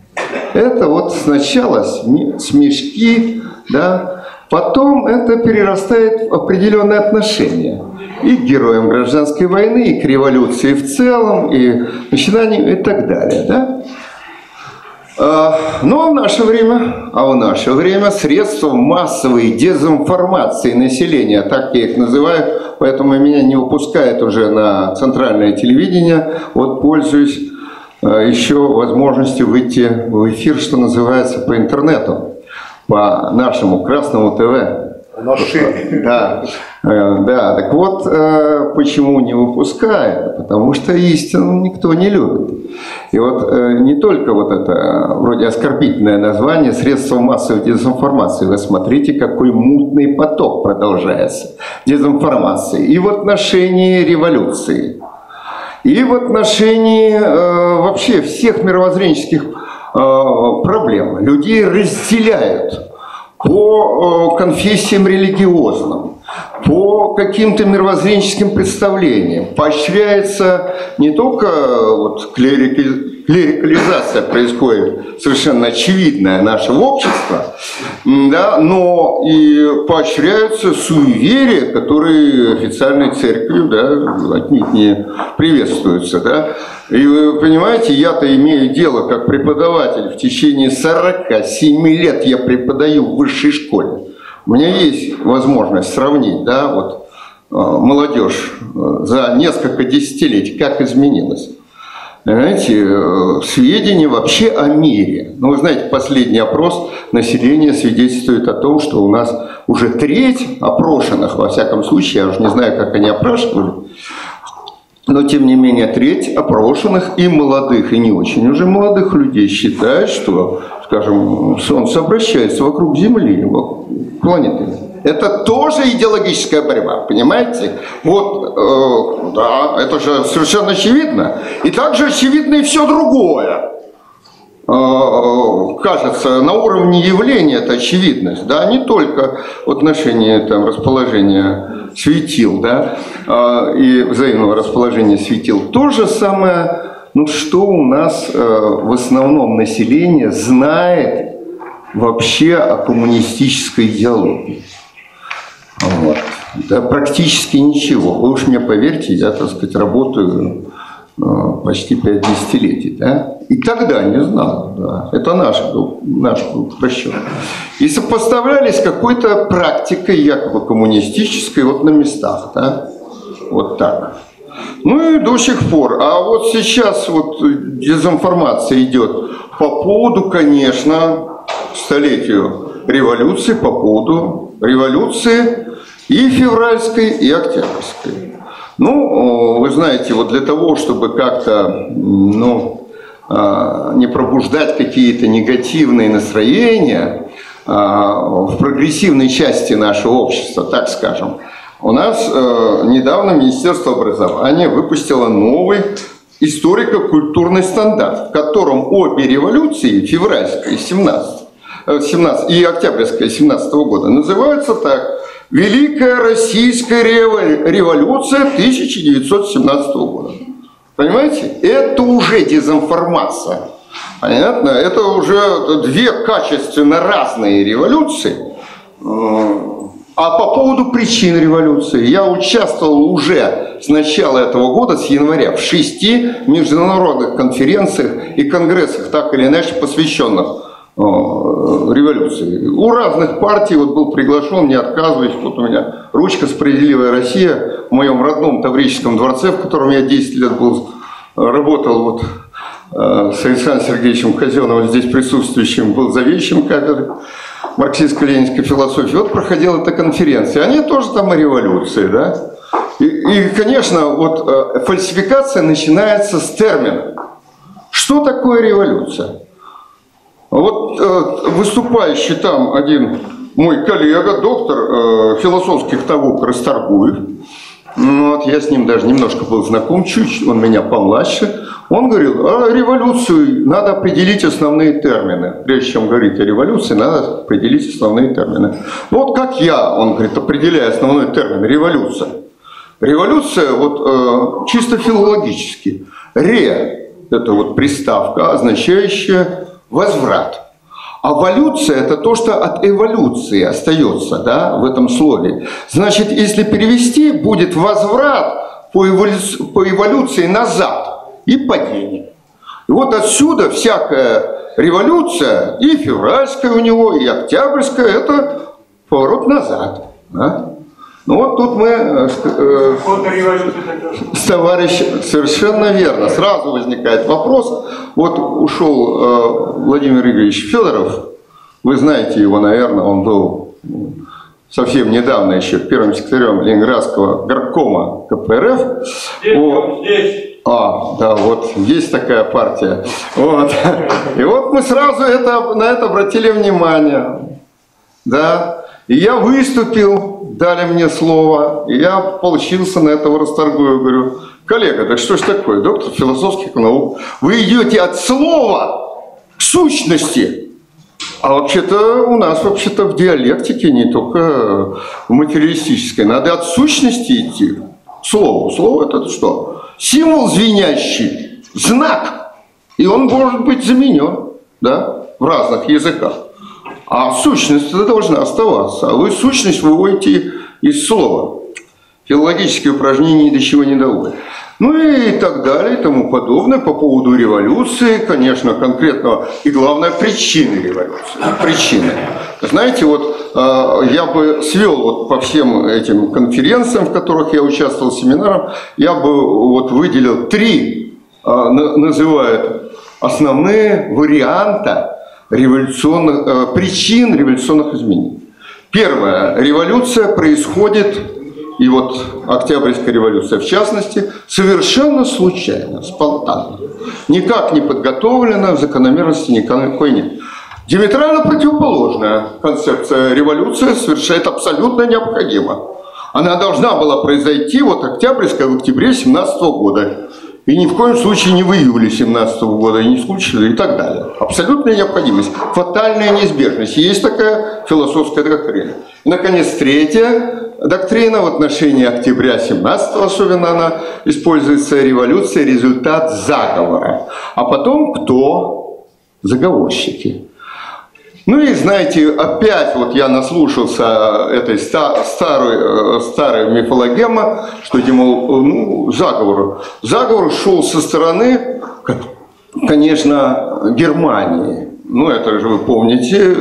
Это вот сначала смешки, да, потом это перерастает в определенные отношения и к героям гражданской войны, и к революции в целом, и к начинанию, и так далее. Да? Но в наше время, а в наше время средства массовой дезинформации населения, так я их называю, поэтому меня не выпускают уже на центральное телевидение, вот пользуюсь еще возможностью выйти в эфир, что называется, по интернету, по нашему Красному ТВ. Да, да, так вот, почему не выпускают? Потому что истину никто не любит. И вот не только вот это, вроде оскорбительное название, средства массовой дезинформации. Вы смотрите, какой мутный поток продолжается дезинформации. И в отношении революции, и в отношении вообще всех мировоззренческих проблем. Людей разделяют по конфессиям религиозным, по каким-то мировоззренческим представлениям. Поощряется не только вот клерики, клерикализация происходит, совершенно очевидная нашего общества, да, но и поощряются суеверия, которые официальной церковью, да, отнюдь не приветствуются. Да. И вы понимаете, я-то имею дело как преподаватель, в течение сорока семи лет я преподаю в высшей школе. У меня есть возможность сравнить, да, вот, молодежь за несколько десятилетий, как изменилась. Знаете, сведения вообще о мире. Ну, вы знаете, последний опрос населения свидетельствует о том, что у нас уже треть опрошенных, во всяком случае, я уже не знаю, как они опрашивали, но, тем не менее, треть опрошенных и молодых, и не очень уже молодых людей считает, что, скажем, Солнце обращается вокруг Земли, вокруг планеты. Это тоже идеологическая борьба, понимаете? Вот, э, да, это же совершенно очевидно. И также очевидно и все другое. Кажется, на уровне явления это очевидность, да, не только в отношении там, расположения светил, да, и взаимного расположения светил. То же самое, ну, что у нас в основном население знает вообще о коммунистической идеологии. Вот. Да, практически ничего. Вы уж мне поверьте, я, так сказать, работаю почти пять десятилетий, да? И тогда не знал, да. Это наш был, наш был расчет. И сопоставлялись с какой-то практикой якобы коммунистической вот на местах, да? Вот так. Ну и до сих пор. А вот сейчас вот дезинформация идет по поводу, конечно, столетию революции, по поводу революции и февральской, и октябрьской. Ну, вы знаете, вот для того, чтобы как-то, ну, не пробуждать какие-то негативные настроения в прогрессивной части нашего общества, так скажем, у нас недавно Министерство образования выпустило новый историко-культурный стандарт, в котором обе революции, февральская и семнадцатая, семнадцатая, и октябрьская семнадцатого года, называются так: Великая Российская революция тысяча девятьсот семнадцатого года. Понимаете? Это уже дезинформация. Понятно? Это уже две качественно разные революции. А по поводу причин революции. Я участвовал уже с начала этого года, с января, в шести международных конференциях и конгрессах, так или иначе посвященных революции. У разных партий вот был приглашен, не отказываюсь, вот у меня ручка «Справедливая Россия» в моем родном Таврическом дворце, в котором я десять лет был, работал вот с Александром Сергеевичем Казёновым, здесь присутствующим, был заведующим кафедрой марксистско-ленинской философии. Вот проходила эта конференция. Они тоже там о революции, да? И, и конечно, вот фальсификация начинается с термина. Что такое революция? Вот э, выступающий там один мой коллега, доктор э, философских наук Расторгует, вот, я с ним даже немножко был знаком, чуть он меня помладше, он говорил, а революцию надо определить основные термины. Прежде чем говорить о революции, надо определить основные термины. Ну, вот как я, он говорит, определяю основной термин революция. Революция, вот э, чисто филологически, ре, это вот приставка, означающая возврат. А эволюция – это то, что от эволюции остается, да, в этом слове. Значит, если перевести, будет возврат по эволюции, по эволюции назад и падение. И вот отсюда всякая революция, и февральская у него, и октябрьская – это поворот назад. Да? Ну вот тут мы э, э, с товарищем, совершенно верно, сразу возникает вопрос. Вот ушел э, Владимир Игоревич Федоров, вы знаете его, наверное, он был совсем недавно еще первым секретарем Ленинградского горкома КПРФ. Здесь, О, здесь. А, да, вот есть такая партия. Вот. И вот мы сразу это, на это обратили внимание. Да. И я выступил, дали мне слово, и я получился на этого Расторгую, говорю, коллега, так что ж такое, доктор философских наук, вы идете от слова к сущности, а вообще-то у нас вообще-то в диалектике, не только в материалистической, надо от сущности идти к слову. Слово это что? Символ звенящий, знак, и он может быть заменен, да, в разных языках. А сущность должна оставаться. А вы сущность выводите из слова. Филологические упражнения ни до чего не доводят. Ну и так далее, и тому подобное. По поводу революции, конечно, конкретного. И главное, причины революции. Причины. Знаете, вот я бы свел вот по всем этим конференциям, в которых я участвовал, семинарам, я бы вот выделил три, называют, основные варианта революционных, причин революционных изменений. Первое. Революция происходит, и вот Октябрьская революция в частности, совершенно случайно, спонтанно. Никак не подготовлена, закономерности никакой нет. Диаметрально противоположная концепция революции совершает абсолютно необходимо. Она должна была произойти, вот Октябрьская, в октябре семнадцатого года. И ни в коем случае не в июле семнадцатого года, и не в случае, и так далее. Абсолютная необходимость, фатальная неизбежность. Есть такая философская доктрина. И, наконец, третья доктрина в отношении октября семнадцатого, особенно она используется, революция, результат заговора. А потом кто? Заговорщики. Ну и, знаете, опять вот я наслушался этой старой, старой мифологемы, что, мол, ну, заговор. Заговор шел со стороны, конечно, Германии. Ну, это же вы помните.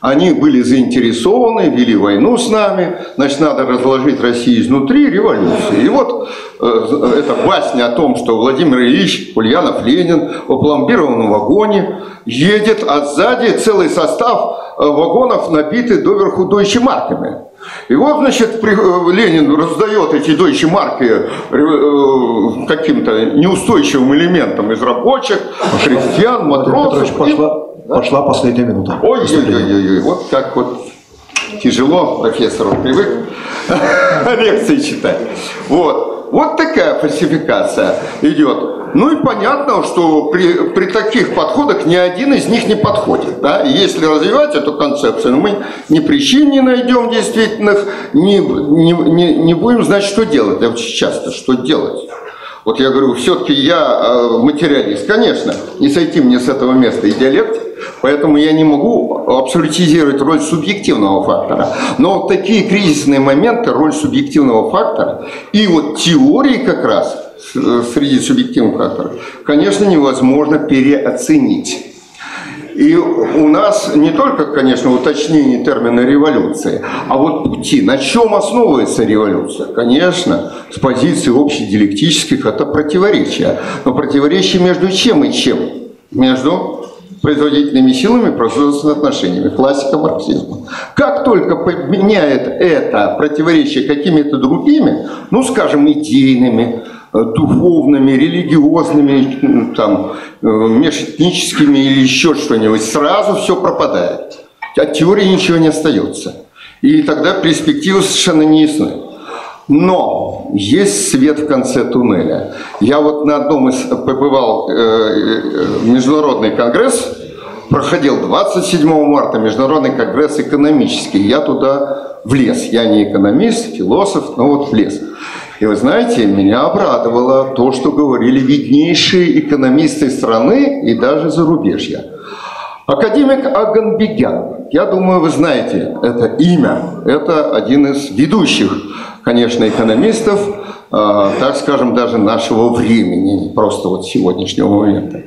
Они были заинтересованы, вели войну с нами. Значит, надо разложить Россию изнутри, революции. И вот э, эта басня о том, что Владимир Ильич Ульянов Ленин в пломбированном вагоне едет, а сзади целый состав вагонов набитый доверху дойчемарками. И вот, значит, Ленин раздает эти дойче марки каким-то неустойчивым элементам из рабочих, крестьян, матросов. Петрович, пошла, да? Пошла последняя минута. Ой-ой-ой, вот как вот тяжело профессору привык лекции читать. Вот, вот такая фальсификация идет. Ну и понятно, что при, при таких подходах ни один из них не подходит. Да? Если развивать эту концепцию, мы ни причин не найдем действительных, ни, ни, ни, не будем знать, что делать. Я очень часто, что делать. Вот я говорю, все-таки я материалист, конечно, не сойти мне с этого места, и диалектик. Поэтому я не могу абсолютизировать роль субъективного фактора. Но вот такие кризисные моменты, роль субъективного фактора и вот теории как раз среди субъективных факторов, конечно, невозможно переоценить. И у нас не только, конечно, уточнение термина революции, а вот пути, на чем основывается революция? Конечно, с позиции общедиалектических это противоречия. Но противоречие между чем и чем? Между производительными силами и производственными отношениями. Классика марксизма. Как только поменяет это противоречие какими-то другими, ну, скажем, идейными, духовными, религиозными, там, межэтническими или еще что-нибудь, сразу все пропадает. От теории ничего не остается. И тогда перспективы совершенно не ясны. Но есть свет в конце туннеля. Я вот на одном из побывал э, международный конгресс, проходил двадцать седьмого марта международный конгресс экономический. Я туда влез. Я не экономист, философ, но вот влез. И вы знаете, меня обрадовало то, что говорили виднейшие экономисты страны и даже зарубежья. Академик Аганбегян, я думаю, вы знаете это имя, это один из ведущих, конечно, экономистов, э, так скажем, даже нашего времени, не просто вот сегодняшнего момента.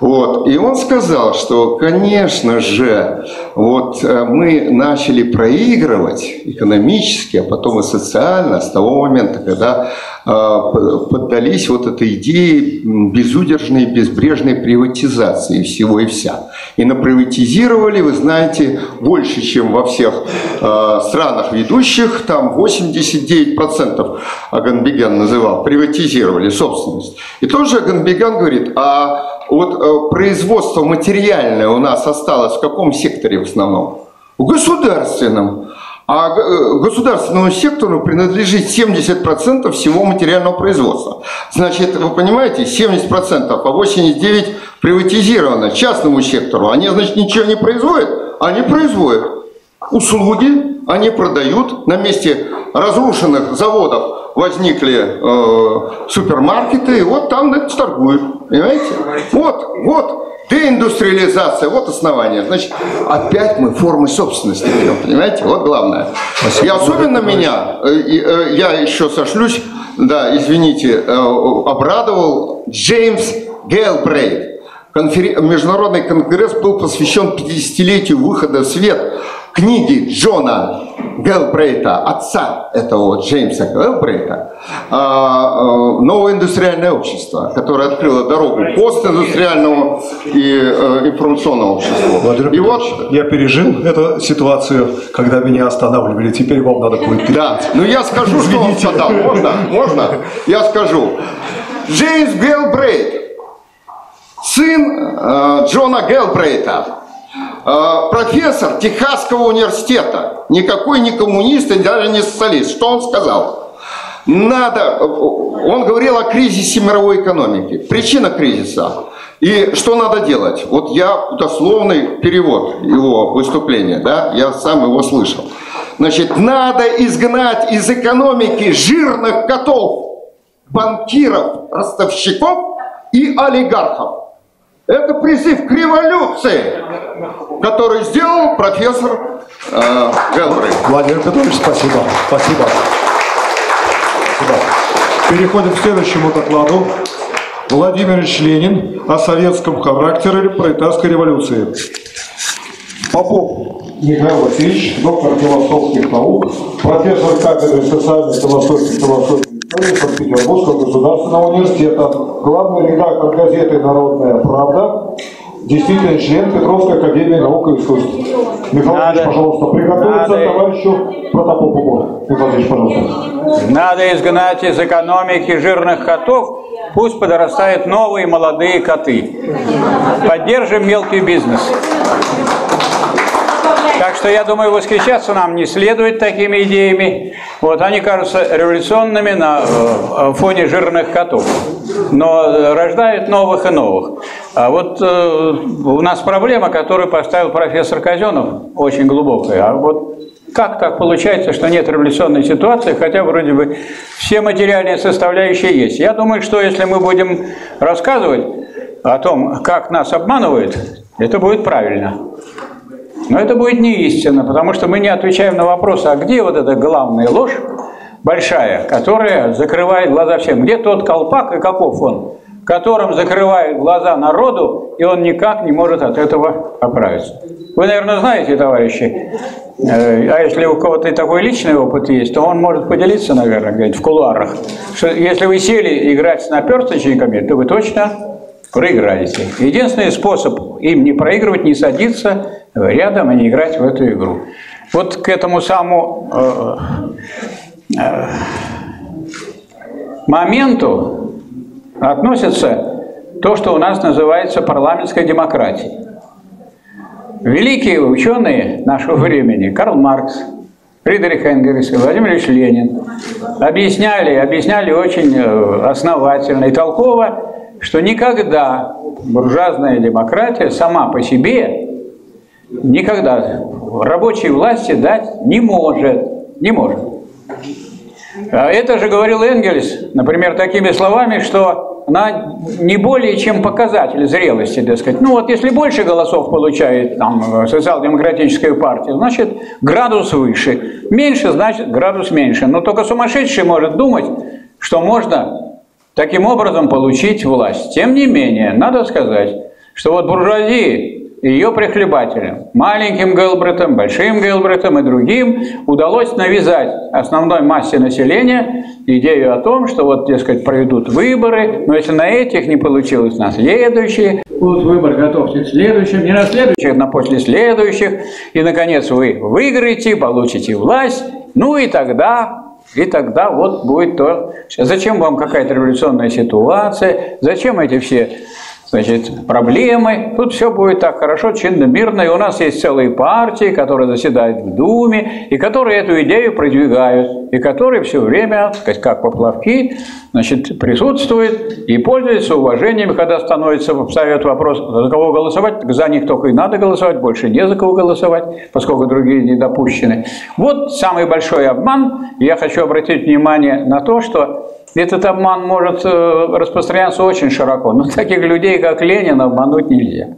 Вот. И он сказал, что, конечно же, вот мы начали проигрывать экономически, а потом и социально с того момента, когда э, поддались вот этой идее безудержной, безбрежной приватизации всего и вся. И наприватизировали, вы знаете, больше, чем во всех э, странах ведущих, там восемьдесят девять процентов, Аганбегян называл, приватизировали собственность. И тоже Аганбегян говорит, а вот производство материальное у нас осталось в каком секторе в основном? В государственном. А государственному сектору принадлежит семьдесят процентов всего материального производства. Значит, вы понимаете, семьдесят процентов, а восемьдесят девять процентов приватизировано частному сектору. Они, значит, ничего не производят? Они производят. Услуги они продают. На месте разрушенных заводов возникли э, супермаркеты, и вот там это торгуют, понимаете? Вот, вот, деиндустриализация, вот основание. Значит, опять мы формы собственности берем, понимаете? Вот главное. Спасибо. И особенно меня, э, э, я еще сошлюсь, да, извините, э, обрадовал Джеймс Гэлбрейт. Конфер... Международный конгресс был посвящен пятидесятилетию выхода в свет книги Джона Гэлбрейта, отца этого Джеймса Гэлбрейта, «Новое индустриальное общество», которое открыло дорогу постиндустриальному и информационному обществу. Владимир и Петрович, вот... я пережил эту ситуацию, когда меня останавливали, теперь вам надо будет... Да, ну я скажу, что он сказал, можно? Можно? Я скажу. Джеймс Гэлбрейт, сын Джона Гэлбрейта, профессор Техасского университета, никакой не коммунист и даже не социалист. Что он сказал? Надо, он говорил о кризисе мировой экономики, причина кризиса и что надо делать. Вот я дословный перевод его выступления, да, я сам его слышал. Значит, надо изгнать из экономики жирных котов, банкиров, ростовщиков и олигархов. Это призыв к революции, который сделал профессор э, Гэлбрейт. Владимир Петрович, спасибо. Спасибо. Спасибо. Переходим к следующему докладу. Владимир Ильич Ленин о советском характере пролетарской революции. Попов Михаил Васильевич, доктор философских наук, профессор кафедры социальной философии и философии Санкт-Петербургского государственного университета, главный редактор газеты «Народная правда», действительный член Петровской академии наук и искусств. Михаил Ильич, пожалуйста, приготовиться к товарищу Протопопову. Михаил Ильич, пожалуйста. Надо изгнать из экономики жирных котов, пусть подрастают новые молодые коты. Поддержим мелкий бизнес. Так что, я думаю, восхищаться нам не следует такими идеями. Вот, они кажутся революционными на фоне жирных котов, но рождают новых и новых. А вот э, у нас проблема, которую поставил профессор Казёнов, очень глубокая. А вот как так получается, что нет революционной ситуации, хотя вроде бы все материальные составляющие есть? Я думаю, что если мы будем рассказывать о том, как нас обманывают, Это будет правильно. Но это будет не истина, потому что мы не отвечаем на вопрос, а где вот эта главная ложь большая, которая закрывает глаза всем? Где тот колпак и каков он, которым закрывают глаза народу, и он никак не может от этого оправиться? Вы, наверное, знаете, товарищи, а если у кого-то такой личный опыт есть, то он может поделиться, наверное, где-нибудь в кулуарах, что если вы сели играть с наперсточниками, то вы точно проиграете. Единственный способ им не проигрывать, не садиться рядом и не играть в эту игру. Вот к этому самому э, э, моменту относится то, что у нас называется парламентской демократией. Великие ученые нашего времени, Карл Маркс, Фридрих Энгельс и Владимир Ильич Ленин, объясняли, объясняли очень основательно и толково, что никогда буржуазная демократия сама по себе никогда рабочей власти дать не может. Не может. Это же говорил Энгельс, например, такими словами, что она не более чем показатель зрелости, так сказать. Ну вот если больше голосов получает там социал-демократическая партия, значит градус выше. Меньше, значит градус меньше. Но только сумасшедший может думать, что можно таким образом получить власть. Тем не менее, надо сказать, что вот буржуазии и ее прихлебателям, маленьким Гэлбрейтам, большим Гэлбрейтам и другим удалось навязать основной массе населения идею о том, что вот, дескать, проведут выборы, но если на этих не получилось, на следующие. Будут выборы, готовьтесь к следующим, не на следующих, на после следующих. И, наконец, вы выиграете, получите власть, ну и тогда... И тогда вот будет то. Зачем вам какая-то революционная ситуация? Зачем эти все, значит, проблемы? Тут все будет так хорошо, чинно, мирно. И у нас есть целые партии, которые заседают в Думе, и которые эту идею продвигают, и которые все время, сказать, как поплавки, значит, присутствуют и пользуются уважением, когда становится, встает вопрос, за кого голосовать, за них только и надо голосовать, больше не за кого голосовать, поскольку другие не допущены. Вот самый большой обман. Я хочу обратить внимание на то, что этот обман может распространяться очень широко, но таких людей, как Ленин, обмануть нельзя.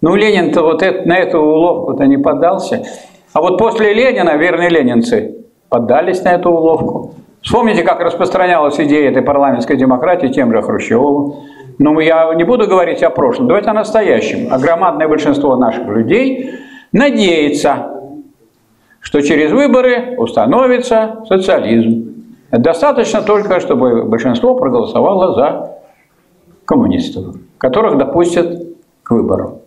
Ну, Ленин-то вот это, на эту уловку-то не поддался. А вот после Ленина верные ленинцы поддались на эту уловку. Вспомните, как распространялась идея этой парламентской демократии тем же Хрущевым. Но я не буду говорить о прошлом, давайте о настоящем. А громадное большинство наших людей надеется, что через выборы установится социализм. Достаточно только, чтобы большинство проголосовало за коммунистов, которых допустят к выборам.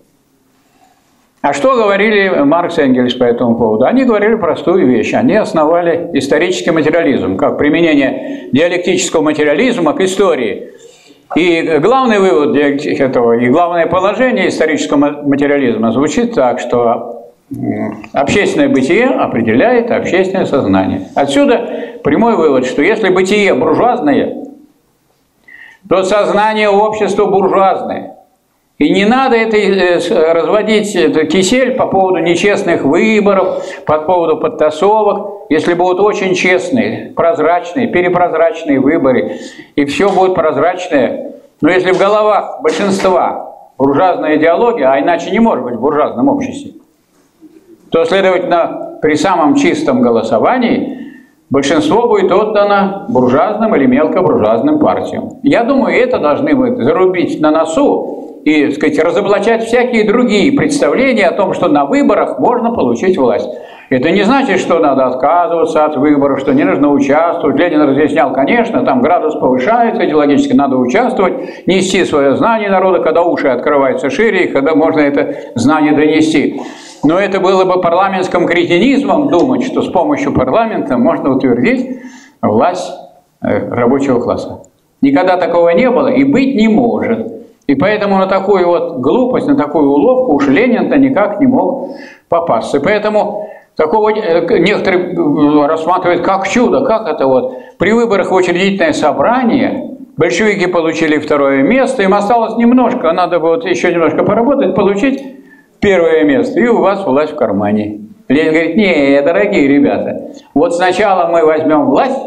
А что говорили Маркс и Энгельс по этому поводу? Они говорили простую вещь. Они основали исторический материализм, как применение диалектического материализма к истории. И главный вывод этого, и главное положение исторического материализма звучит так, что общественное бытие определяет общественное сознание. Отсюда прямой вывод, что если бытие буржуазное, то сознание общества буржуазное. И не надо это разводить это кисель по поводу нечестных выборов, по поводу подтасовок. Если будут очень честные, прозрачные, перепрозрачные выборы, и все будет прозрачное, но если в головах большинства буржуазная идеология, а иначе не может быть в буржуазном обществе, то, следовательно, при самом чистом голосовании большинство будет отдано буржуазным или мелкобуржуазным партиям. Я думаю, это должны мы зарубить на носу и, так сказать, разоблачать всякие другие представления о том, что на выборах можно получить власть. Это не значит, что надо отказываться от выборов, что не нужно участвовать. Ленин разъяснял, конечно, там градус повышается идеологически, надо участвовать, нести свое знание народа, когда уши открываются шире, и когда можно это знание донести. Но это было бы парламентским кретинизмом думать, что с помощью парламента можно утвердить власть рабочего класса. Никогда такого не было и быть не может. И поэтому на такую вот глупость, на такую уловку уж Ленин-то никак не мог попасться. И поэтому такого некоторые рассматривают как чудо, как это вот. При выборах в учредительное собрание большевики получили второе место, им осталось немножко, надо было еще немножко поработать, получить первое место, и у вас власть в кармане. Ленин говорит: не, дорогие ребята, вот сначала мы возьмем власть,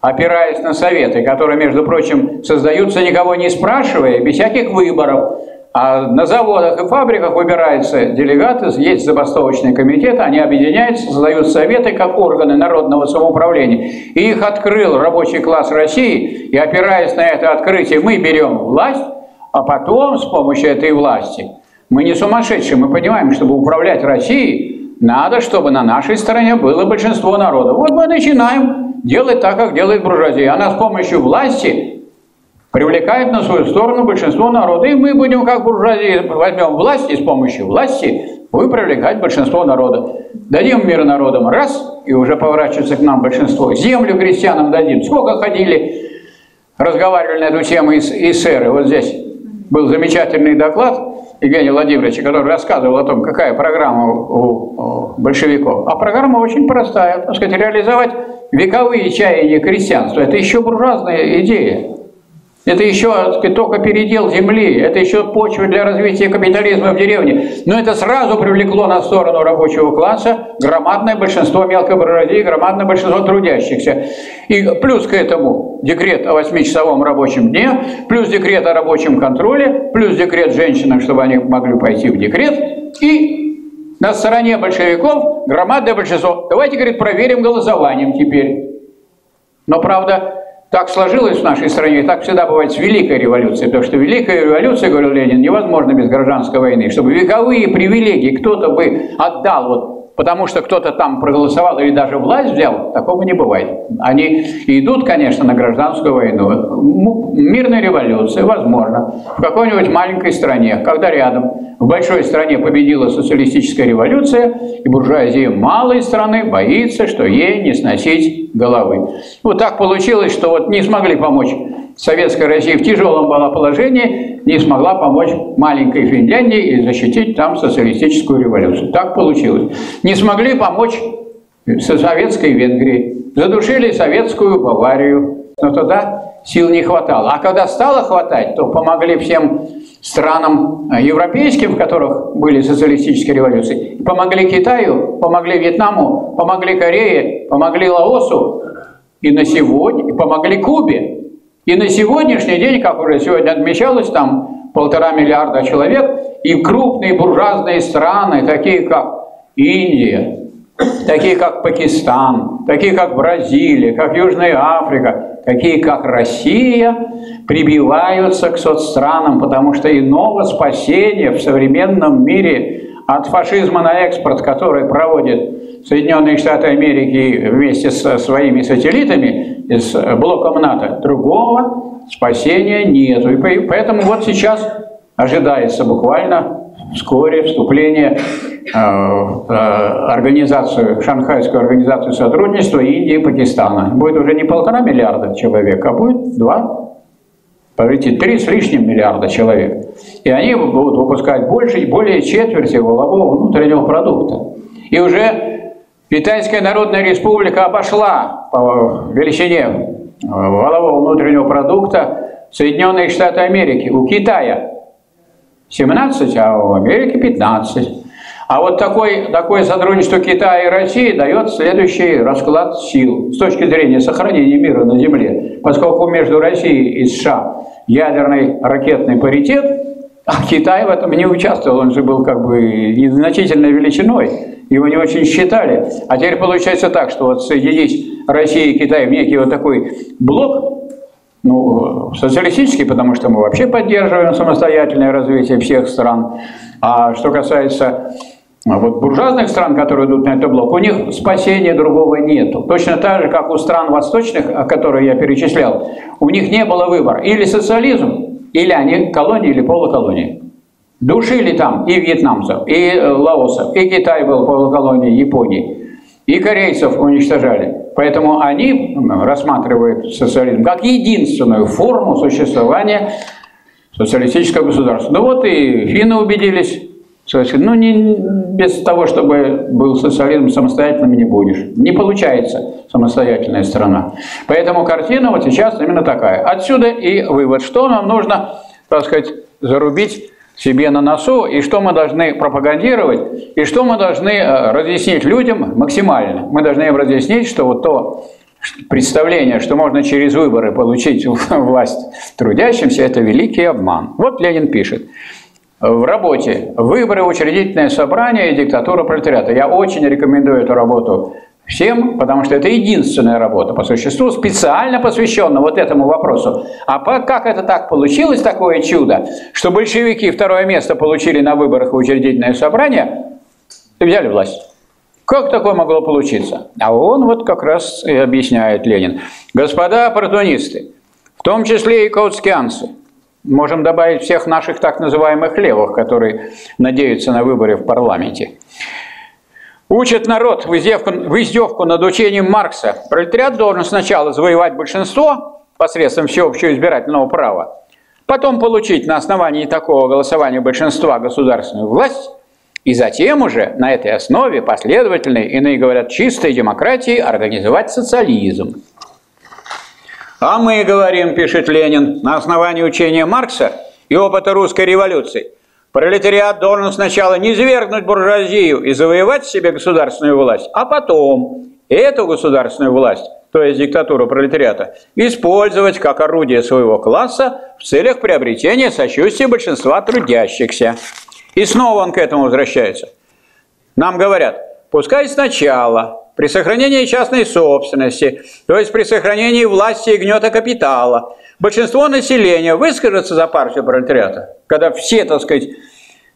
опираясь на советы, которые, между прочим, создаются никого не спрашивая, без всяких выборов. А на заводах и фабриках выбираются делегаты, есть забастовочный комитет, они объединяются, создают советы как органы народного самоуправления. И их открыл рабочий класс России, и опираясь на это открытие, мы берем власть, а потом с помощью этой власти, мы не сумасшедшие, мы понимаем, чтобы управлять Россией, надо, чтобы на нашей стороне было большинство народа. Вот мы начинаем делать так, как делает буржуазия. Она с помощью власти привлекает на свою сторону большинство народа, и мы будем, как буржуазия, возьмем власть, и с помощью власти будем привлекать большинство народа. Дадим мир народам раз, и уже поворачивается к нам большинство. Землю крестьянам дадим. Сколько ходили, разговаривали на эту тему эсеры. Вот здесь был замечательный доклад Евгения Владимировича, который рассказывал о том, какая программа у большевиков. А программа очень простая, так сказать, реализовать вековые чаяния крестьянства. Это еще буржуазная идея. Это еще, так сказать, только передел земли, это еще почва для развития капитализма в деревне. Но это сразу привлекло на сторону рабочего класса громадное большинство мелкой буржуазии, громадное большинство трудящихся. И плюс к этому декрет о восьмичасовом рабочем дне, плюс декрет о рабочем контроле, плюс декрет женщинам, чтобы они могли пойти в декрет. И на стороне большевиков громадное большинство. Давайте, говорит, проверим голосованием теперь. Но правда... Так сложилось в нашей стране, и так всегда бывает с Великой революцией, потому что Великая революция, говорил Ленин, невозможно без гражданской войны, чтобы вековые привилегии кто-то бы отдал, вот, потому что кто-то там проголосовал или даже власть взял, такого не бывает. Они идут, конечно, на гражданскую войну. Мирная революция, возможно, в какой-нибудь маленькой стране, когда рядом в большой стране победила социалистическая революция, и буржуазия малой страны боится, что ей не сносить головы. Вот так получилось, что вот не смогли помочь Советской России, в тяжелом было положении, не смогла помочь маленькой Финляндии и защитить там социалистическую революцию. Так получилось. Не смогли помочь советской Венгрии, задушили советскую Баварию, но тогда сил не хватало. А когда стало хватать, то помогли всем странам европейским, в которых были социалистические революции, помогли Китаю, помогли Вьетнаму, помогли Корее, помогли Лаосу, и на сегодня и помогли Кубе. И на сегодняшний день, как уже сегодня отмечалось, там полтора миллиарда человек, и крупные буржуазные страны, такие как Индия, такие как Пакистан, такие как Бразилия, как Южная Африка, такие как Россия, прибиваются к соцстранам, потому что иного спасения в современном мире от фашизма на экспорт, который проводит Соединенные Штаты Америки вместе со своими сателлитами, с блоком НАТО, другого спасения нет. И поэтому вот сейчас ожидается буквально... вскоре вступление э, э, организацию, Шанхайскую организацию сотрудничества Индии и Пакистана. Будет уже не полтора миллиарда человек, а будет два, поверьте, три с лишним миллиарда человек. И они будут выпускать больше, более четверти волового внутреннего продукта. И уже Китайская Народная Республика обошла по величине волового внутреннего продукта Соединенные Штаты Америки. У Китая семнадцать, а в Америке пятнадцать. А вот такой, такое сотрудничество Китая и России дает следующий расклад сил с точки зрения сохранения мира на Земле. Поскольку между Россией и США ядерный ракетный паритет, а Китай в этом не участвовал, он же был как бы незначительной величиной, его не очень считали. А теперь получается так, что вот соединить Россию и Китай в некий вот такой блок, ну, социалистический, потому что мы вообще поддерживаем самостоятельное развитие всех стран. А что касается вот буржуазных стран, которые идут на этот блок, у них спасения другого нету. Точно так же, как у стран восточных, которые я перечислял, у них не было выбора. Или социализм, или они колонии, или полуколонии. Душили там и вьетнамцев, и лаосов, и Китай был полуколонией Японии, и корейцев уничтожали. Поэтому они рассматривают социализм как единственную форму существования социалистического государства. Ну вот и финны убедились, ну не, без того, чтобы был социализм, самостоятельным не будешь. Не получается самостоятельная страна. Поэтому картина вот сейчас именно такая. Отсюда и вывод, что нам нужно, так сказать, зарубить себе на носу, и что мы должны пропагандировать, и что мы должны разъяснить людям максимально. Мы должны им разъяснить, что вот то представление, что можно через выборы получить власть трудящимся, это великий обман. Вот Ленин пишет. В работе «Выборы, учредительное собрание и диктатура пролетариата». Я очень рекомендую эту работу всем, потому что это единственная работа по существу, специально посвященная вот этому вопросу. А как это так получилось, такое чудо, что большевики второе место получили на выборах и учредительное собрание и взяли власть? Как такое могло получиться? А он вот как раз и объясняет, Ленин. Господа оппортунисты, в том числе и каутскианцы, можем добавить всех наших так называемых левых, которые надеются на выборы в парламенте, учат народ в издевку, в издевку над учением Маркса. Пролетариат должен сначала завоевать большинство посредством всеобщего избирательного права, потом получить на основании такого голосования большинства государственную власть, и затем уже на этой основе последовательной, иные говорят, чистой демократии организовать социализм. А мы говорим, пишет Ленин, на основании учения Маркса и опыта русской революции, пролетариат должен сначала низвергнуть буржуазию и завоевать себе государственную власть, а потом эту государственную власть, то есть диктатуру пролетариата, использовать как орудие своего класса в целях приобретения сочувствия большинства трудящихся. И снова он к этому возвращается. Нам говорят, пускай сначала... При сохранении частной собственности, то есть при сохранении власти и гнета капитала, большинство населения выскажется за партию пролетариата, когда все, так сказать,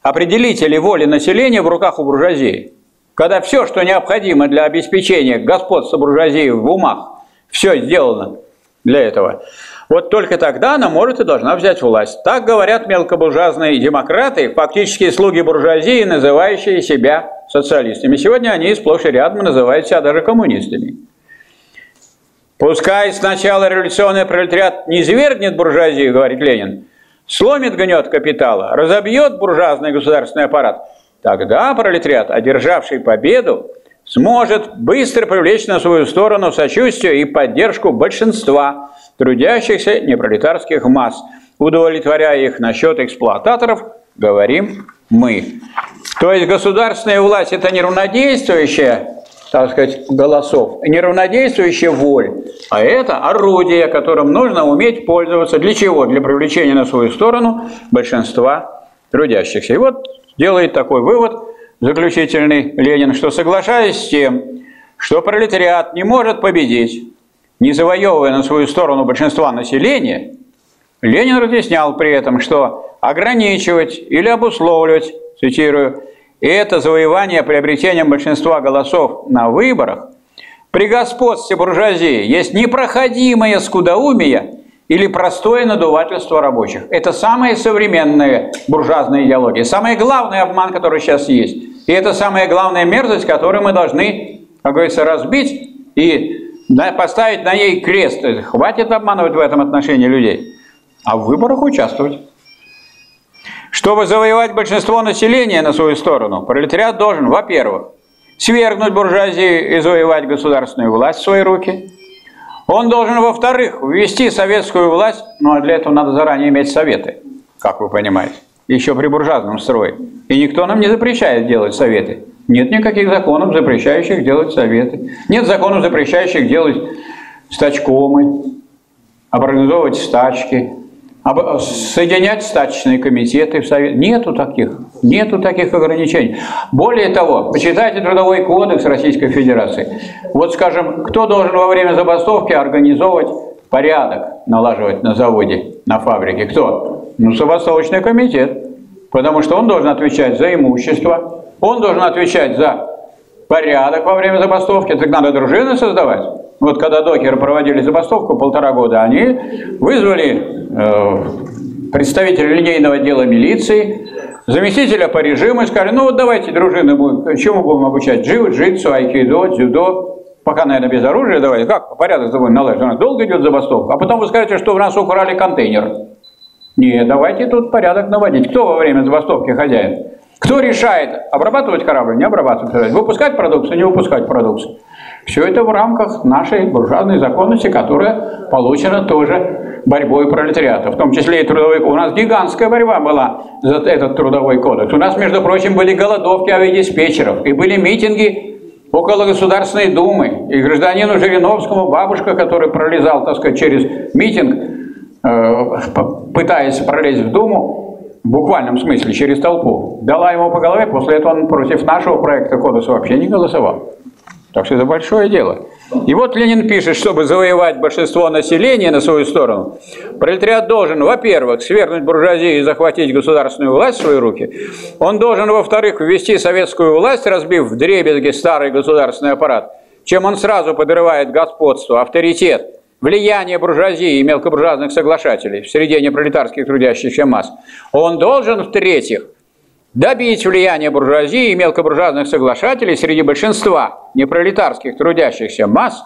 определители воли населения в руках у буржуазии, когда все, что необходимо для обеспечения господства буржуазии в умах, все сделано для этого. Вот только тогда она может и должна взять власть. Так говорят мелкобуржуазные демократы, фактически слуги буржуазии, называющие себя социалистами. Сегодня они сплошь и рядом называют себя даже коммунистами. Пускай сначала революционный пролетариат не низвергнет буржуазию, говорит Ленин, сломит гнет капитала, разобьет буржуазный государственный аппарат. Тогда пролетариат, одержавший победу, сможет быстро привлечь на свою сторону сочувствие и поддержку большинства трудящихся непролетарских масс, удовлетворяя их насчет эксплуататоров, говорим мы. То есть государственная власть – это неравнодействующая, так сказать, голосов, неравнодействующая воля, а это орудие, которым нужно уметь пользоваться. Для чего? Для привлечения на свою сторону большинства трудящихся. И вот делает такой вывод заключительный Ленин, что, соглашаясь с тем, что пролетариат не может победить, не завоевывая на свою сторону большинства населения, Ленин разъяснял при этом, что ограничивать или обусловливать, цитирую, это завоевание приобретением большинства голосов на выборах при господстве буржуазии есть непроходимое скудоумие или простое надувательство рабочих. Это самые современные буржуазные идеологии, самый главный обман, который сейчас есть. И это самая главная мерзость, которую мы должны, как говорится, разбить и поставить на ней крест. Хватит обманывать в этом отношении людей, а в выборах участвовать. Чтобы завоевать большинство населения на свою сторону, пролетариат должен, во-первых, свергнуть буржуазию и завоевать государственную власть в свои руки. Он должен, во-вторых, ввести советскую власть, ну а для этого надо заранее иметь советы, как вы понимаете, еще при буржуазном строе. И никто нам не запрещает делать советы. Нет никаких законов, запрещающих делать советы. Нет законов, запрещающих делать стачкомы, организовывать стачки, соединять стачечные комитеты в совет. Нету таких, нету таких ограничений. Более того, почитайте Трудовой кодекс Российской Федерации. Вот, скажем, кто должен во время забастовки организовывать порядок, налаживать на заводе, на фабрике? Кто? Ну, забастовочный комитет. Потому что он должен отвечать за имущество, он должен отвечать за порядок во время забастовки. Так надо дружины создавать. Вот когда докеры проводили забастовку полтора года, они вызвали э, представителя линейного отдела милиции, заместителя по режиму и сказали, ну вот давайте дружины будем, чему будем обучать? Джиу, джитсу, айкидо, дзюдо. Пока, наверное, без оружия, давайте, как порядок будем налаживать? Долго идет забастовка, а потом вы скажете, что у нас украли контейнер. Не, давайте тут порядок наводить. Кто во время забастовки хозяин? Кто решает, обрабатывать корабль, не обрабатывать, выпускать продукцию, не выпускать продукцию? Все это в рамках нашей буржуазной законности, которая получена тоже борьбой пролетариата, в том числе и трудовой. У нас гигантская борьба была за этот трудовой кодекс. У нас, между прочим, были голодовки авиадиспетчеров и были митинги около Государственной Думы. И гражданину Жириновскому бабушка, который пролезал, так сказать, через митинг, пытаясь пролезть в Думу, в буквальном смысле через толпу, дала ему по голове, после этого он против нашего проекта кодекса вообще не голосовал. Так что это большое дело. И вот Ленин пишет, чтобы завоевать большинство населения на свою сторону, пролетариат должен, во-первых, свергнуть буржуазию и захватить государственную власть в свои руки. Он должен, во-вторых, ввести советскую власть, разбив вдребезги старый государственный аппарат, чем он сразу подрывает господство, авторитет, влияние буржуазии и мелкобуржуазных соглашателей в среде непролетарских трудящихся масс. Он должен, в-третьих, добить влияние буржуазии и мелкобуржуазных соглашателей среди большинства непролетарских трудящихся масс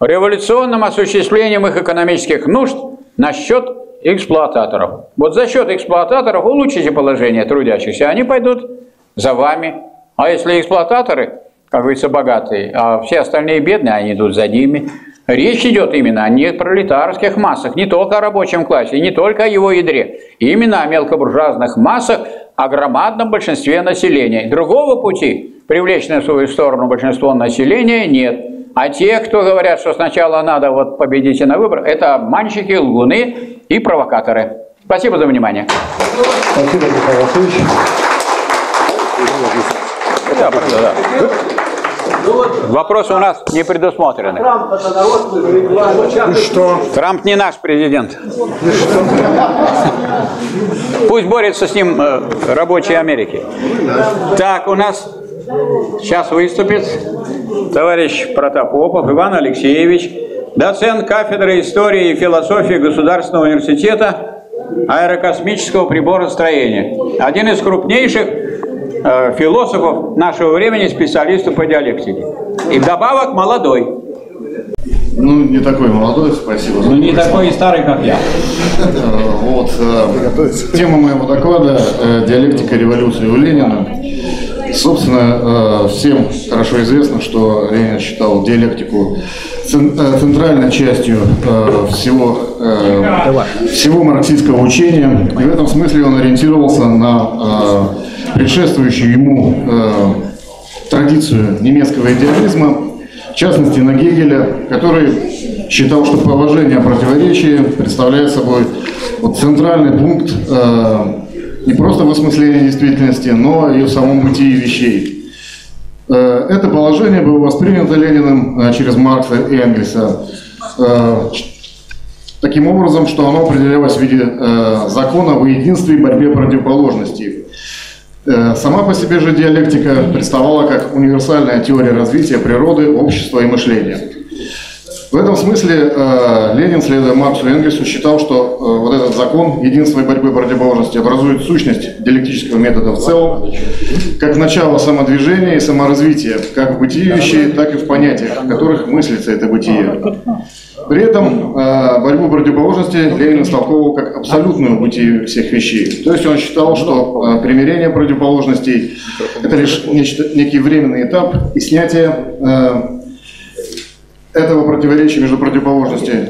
революционным осуществлением их экономических нужд на счет эксплуататоров. Вот за счет эксплуататоров улучшите положение трудящихся, они пойдут за вами. А если эксплуататоры, как говорится, богатые, а все остальные бедные, они идут за ними. Речь идет именно о непролетарских массах, не только о рабочем классе, не только о его ядре, именно о мелкобуржуазных массах, о громадном большинстве населения. Другого пути привлечь на свою сторону большинство населения нет. А те, кто говорят, что сначала надо вот победить на выборах, это обманщики, лгуны и провокаторы. Спасибо за внимание. Спасибо, Николай Васильевич. Да, правда, да. Вопросы у нас не предусмотрены. И что? Трамп не наш президент. Пусть борется с ним рабочие Америки. Так, у нас сейчас выступит товарищ Протопопов Иван Алексеевич, доцент кафедры истории и философии Государственного университета аэрокосмического приборостроения. Один из крупнейших философов нашего времени, специалистов по диалектике. И вдобавок молодой. Ну, не такой молодой, спасибо. Ну, не такой и старый, как я. Вот, тема моего доклада – диалектика революции у Ленина. Собственно, всем хорошо известно, что Ленин считал диалектику центральной частью всего, всего марксистского учения. И в этом смысле он ориентировался на предшествующую ему традицию немецкого идеализма, в частности на Гегеля, который считал, что положение о противоречии представляет собой вот центральный пункт не просто в осмыслении действительности, но и в самом бытии вещей. Это положение было воспринято Лениным через Маркса и Энгельса таким образом, что оно определялось в виде закона о единстве и борьбе противоположностей. Сама по себе же диалектика представала как универсальная теория развития природы, общества и мышления. В этом смысле Ленин, следуя Марксу и Энгельсу, считал, что вот этот закон единства и борьбы противоположностей образует сущность диалектического метода в целом, как начало самодвижения и саморазвития, как в бытии вещей, так и в понятиях, в которых мыслится это бытие. При этом борьбу противоположностей Ленин истолковывал как абсолютную бытие всех вещей. То есть он считал, что примирение противоположностей – это лишь нечто, некий временный этап и снятие этого противоречия между противоположностями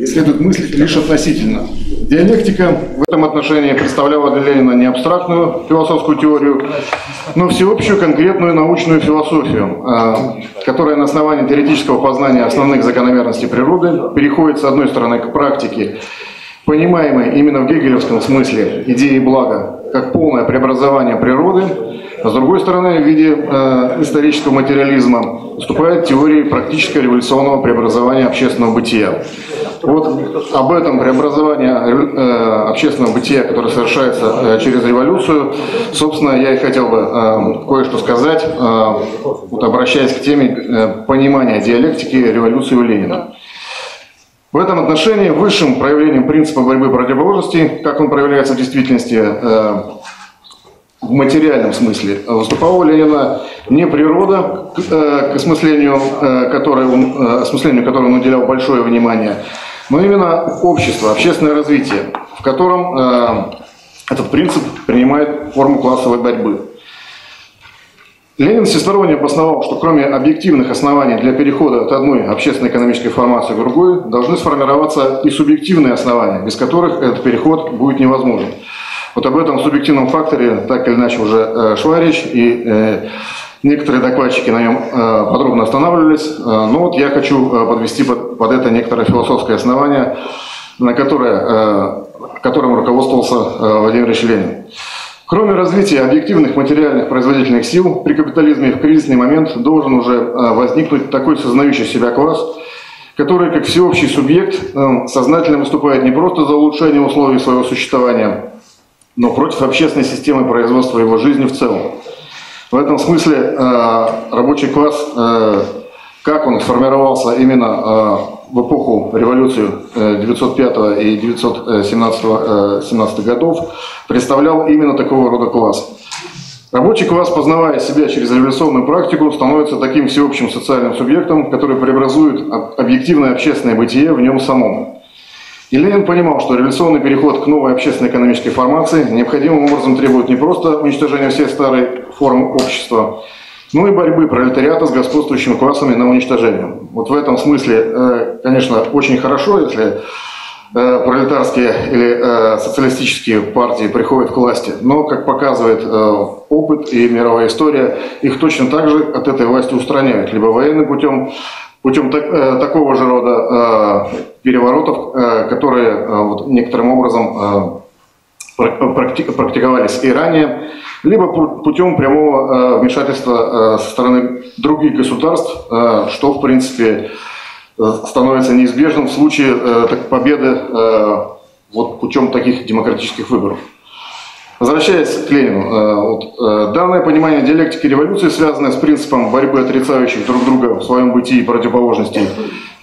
э, следует мыслить лишь относительно. Диалектика в этом отношении представляла для Ленина не абстрактную философскую теорию, но всеобщую конкретную научную философию, э, которая на основании теоретического познания основных закономерностей природы переходит с одной стороны к практике, понимаемой именно в гегелевском смысле идеи блага, как полное преобразование природы, а с другой стороны в виде э, исторического материализма вступает теория практического революционного преобразования общественного бытия. Вот об этом преобразовании э, общественного бытия, которое совершается э, через революцию, собственно, я и хотел бы э, кое-что сказать, э, вот, обращаясь к теме э, понимания диалектики революции у Ленина. В этом отношении высшим проявлением принципа борьбы противоположностей, как он проявляется в действительности э, в материальном смысле, выступала у Ленина не природа, э, к осмыслению, э, которой он, э, осмыслению которой он уделял большое внимание, но именно общество, общественное развитие, в котором э, этот принцип принимает форму классовой борьбы. Ленин всесторонне обосновал, что кроме объективных оснований для перехода от одной общественно-экономической формации к другой, должны сформироваться и субъективные основания, без которых этот переход будет невозможен. Вот об этом субъективном факторе так или иначе уже шла речь, и некоторые докладчики на нем подробно останавливались. Но вот я хочу подвести под это некоторое философское основание, на которое которым руководствовался Владимир Ильич Ленин. Кроме развития объективных материальных производительных сил, при капитализме в кризисный момент должен уже возникнуть такой сознающий себя класс, который, как всеобщий субъект, сознательно выступает не просто за улучшение условий своего существования, но против общественной системы производства его жизни в целом. В этом смысле рабочий класс, как он формировался именно в эпоху революции тысяча девятьсот пятого и тысяча девятьсот семнадцатого годов, представлял именно такого рода класс. Рабочий класс, познавая себя через революционную практику, становится таким всеобщим социальным субъектом, который преобразует объективное общественное бытие в нем самом. И Ленин понимал, что революционный переход к новой общественно-экономической формации необходимым образом требует не просто уничтожения всей старой формы общества, но и борьбы пролетариата с господствующими классами на уничтожение. Вот в этом смысле, конечно, очень хорошо, если пролетарские или социалистические партии приходят к власти, но, как показывает опыт и мировая история, их точно так же от этой власти устраняют, либо военным путем, путем так, такого же рода переворотов, которые вот, некоторым образом практиковались и ранее, либо путем прямого вмешательства со стороны других государств, что, в принципе, становится неизбежным в случае победы вот, путем таких демократических выборов. Возвращаясь к Ленину, вот, данное понимание диалектики революции, связанное с принципом борьбы отрицающих друг друга в своем бытии противоположностей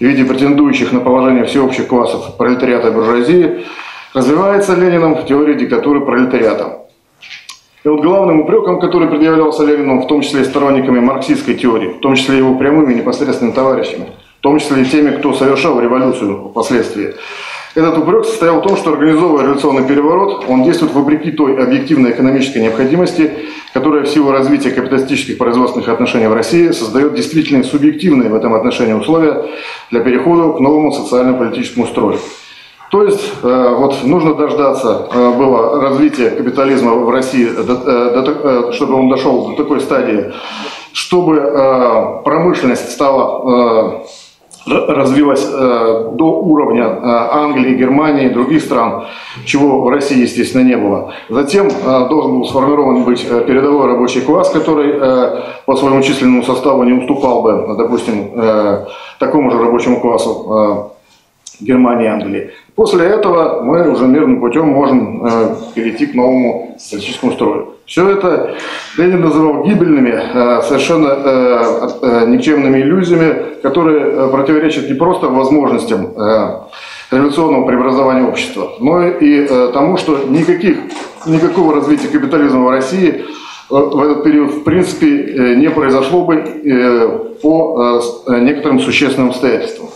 в виде претендующих на положение всеобщих классов пролетариата и буржуазии, развивается Лениным в теории диктатуры пролетариата. И вот главным упреком, который предъявлялся Ленину, в том числе и сторонниками марксистской теории, в том числе его прямыми и непосредственными товарищами, в том числе и теми, кто совершал революцию впоследствии, этот упрек состоял в том, что, организовывая революционный переворот, он действует вопреки той объективной экономической необходимости, которая в силу развития капиталистических производственных отношений в России создает действительно субъективные в этом отношении условия для перехода к новому социально-политическому строю. То есть, вот нужно дождаться было развития капитализма в России, чтобы он дошел до такой стадии, чтобы промышленность стала, развилась до уровня Англии, Германии и других стран, чего в России, естественно, не было. Затем должен был сформирован быть передовой рабочий класс, который по своему численному составу не уступал бы, допустим, такому же рабочему классу Германии и Англии. После этого мы уже мирным путем можем э, перейти к новому социалистическому строю. Все это Ленин называл гибельными, э, совершенно э, э, никчемными иллюзиями, которые противоречат не просто возможностям э, революционного преобразования общества, но и э, тому, что никаких, никакого развития капитализма в России э, в этот период в принципе э, не произошло бы э, по э, некоторым существенным обстоятельствам.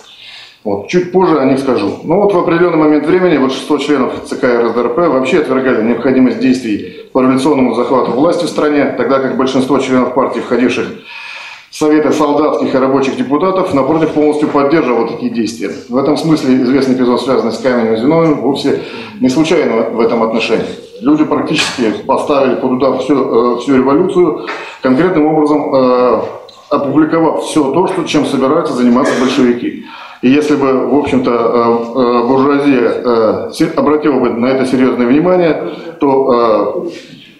Вот. Чуть позже о них скажу. Но вот в определенный момент времени большинство членов ЦК эр эс дэ эр пэ вообще отвергали необходимость действий по революционному захвату власти в стране, тогда как большинство членов партии, входивших в советы солдатских и рабочих депутатов, напротив, полностью поддерживало такие действия. В этом смысле известный эпизод, связанный с Каменевым и Зиновьевым, вовсе не случайно в этом отношении. Люди практически поставили под удар всю, всю революцию, конкретным образом опубликовав все то, что, чем собираются заниматься большевики. И если бы, в общем-то, буржуазия обратила бы на это серьезное внимание, то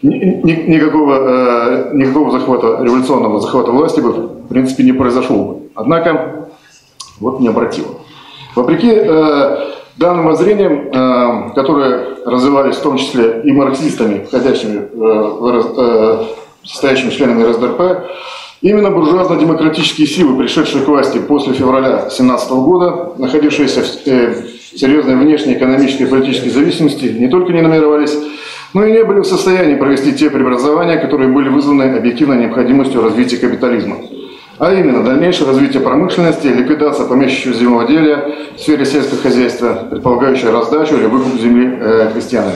никакого, никакого захвата, революционного захвата власти бы, в принципе, не произошло. Однако, вот не обратила. Вопреки данным воззрениям, которые развивались в том числе и марксистами, входящими, состоящими членами эр эс дэ эр пэ, именно буржуазно-демократические силы, пришедшие к власти после февраля тысяча девятьсот семнадцатого года, находившиеся в серьезной внешней экономической и политической зависимости, не только не намеревались, но и не были в состоянии провести те преобразования, которые были вызваны объективной необходимостью развития капитализма. А именно, дальнейшее развитие промышленности, ликвидация помещичьего земледелия в сфере сельского хозяйства, предполагающая раздачу или выкуп земли э, крестьянами.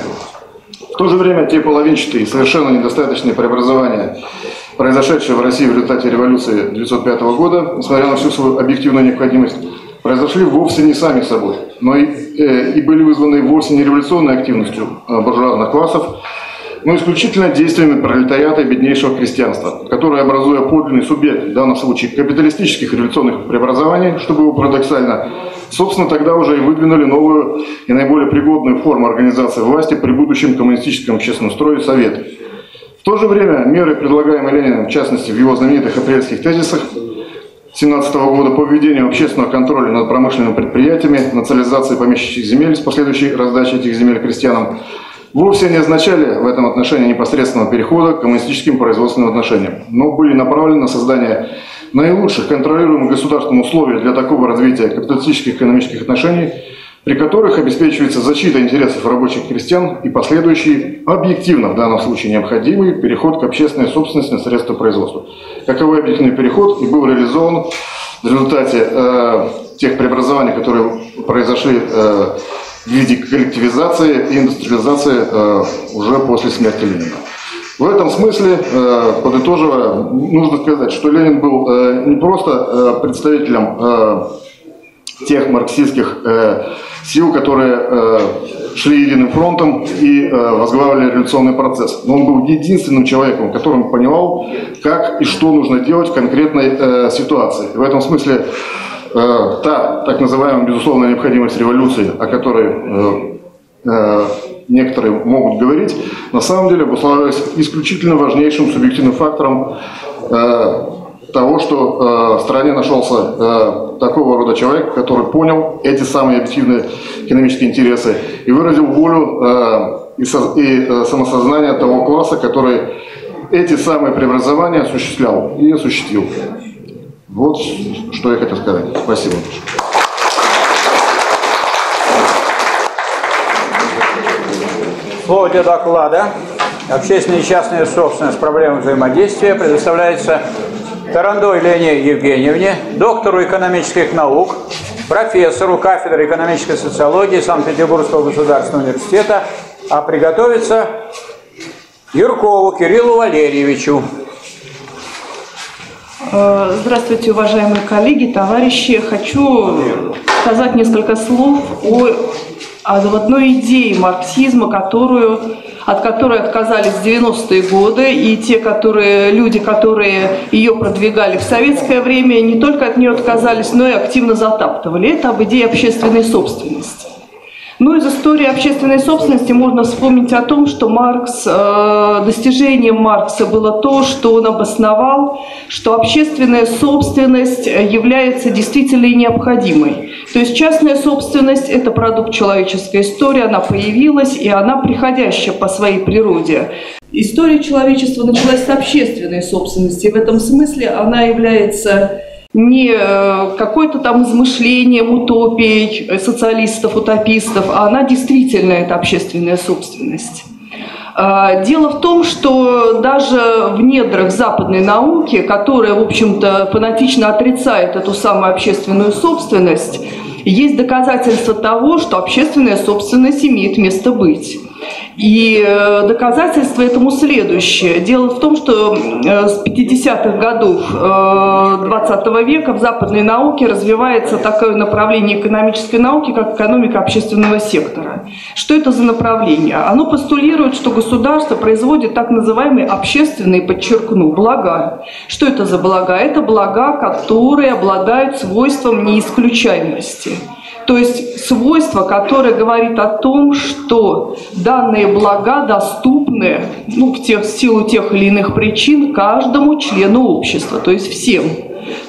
В то же время те половинчатые и совершенно недостаточные преобразования, произошедшие в России в результате революции тысяча девятьсот пятого года, несмотря на всю свою объективную необходимость, произошли вовсе не сами собой, но и, э, и были вызваны вовсе не революционной активностью буржуазных классов, но исключительно действиями пролетариата и беднейшего крестьянства, которые, образуя подлинный субъект, в данном случае капиталистических революционных преобразований, чтобы его парадоксально, собственно, тогда уже и выдвинули новую и наиболее пригодную форму организации власти при будущем коммунистическом общественном строе Совет. В то же время меры, предлагаемые Лениным, в частности, в его знаменитых апрельских тезисах, тысяча девятьсот семнадцатого года по введению общественного контроля над промышленными предприятиями, национализации помещичьих земель с последующей раздачей этих земель крестьянам, вовсе не означали в этом отношении непосредственного перехода к коммунистическим производственным отношениям, но были направлены на создание наилучших контролируемых государством условий для такого развития капиталистических экономических отношений, при которых обеспечивается защита интересов рабочих крестьян и последующий, объективно в данном случае необходимый, переход к общественной собственности на средства производства. Каковой объективный переход и был реализован в результате э, тех преобразований, которые произошли э, в виде коллективизации и индустриализации э, уже после смерти Ленина. В этом смысле, э, подытоживая, нужно сказать, что Ленин был э, не просто э, представителем э, тех марксистских э, сил, которые э, шли единым фронтом и э, возглавили революционный процесс. Но он был единственным человеком, которым понимал, как и что нужно делать в конкретной э, ситуации. И в этом смысле э, та так называемая безусловная необходимость революции, о которой э, э, некоторые могут говорить, на самом деле обусловилась исключительно важнейшим субъективным фактором э, того, что э, в стране нашелся э, такого рода человек, который понял эти самые объективные экономические интересы и выразил волю э, и, со, и э, самосознание того класса, который эти самые преобразования осуществлял и осуществил. Вот что я хотел сказать. Спасибо. Слово для доклада «Общественная и частная собственность. Проблемы взаимодействия» предоставляется Тарандой Елене Евгеньевне, доктору экономических наук, профессору кафедры экономической социологии Санкт-Петербургского государственного университета, а приготовиться Юркову Кириллу Валерьевичу. Здравствуйте, уважаемые коллеги, товарищи. Хочу сказать несколько слов о, о заводной идее марксизма, которую... от которой отказались в девяностые годы, и те, которые, люди, которые ее продвигали в советское время, не только от нее отказались, но и активно затаптывали. Это об идее общественной собственности. Ну, из истории общественной собственности можно вспомнить о том, что Маркс, э, достижением Маркса было то, что он обосновал, что общественная собственность является действительной и необходимой. То есть частная собственность – это продукт человеческой истории, она появилась и она приходящая по своей природе. История человечества началась с общественной собственности, и в этом смысле она является... не какое-то там измышлением утопий, социалистов, утопистов, а она действительно это общественная собственность. Дело в том, что даже в недрах западной науки, которая, в общем-то, фанатично отрицает эту самую общественную собственность, есть доказательства того, что общественная собственность имеет место быть. И доказательство этому следующее. Дело в том, что с пятидесятых годов двадцатого века в западной науке развивается такое направление экономической науки, как экономика общественного сектора. Что это за направление? Оно постулирует, что государство производит так называемые общественные, подчеркну, блага. Что это за блага? Это блага, которые обладают свойством неисключаемости. То есть свойство, которое говорит о том, что данные блага доступны, ну, в, тех, в силу тех или иных причин каждому члену общества, то есть всем.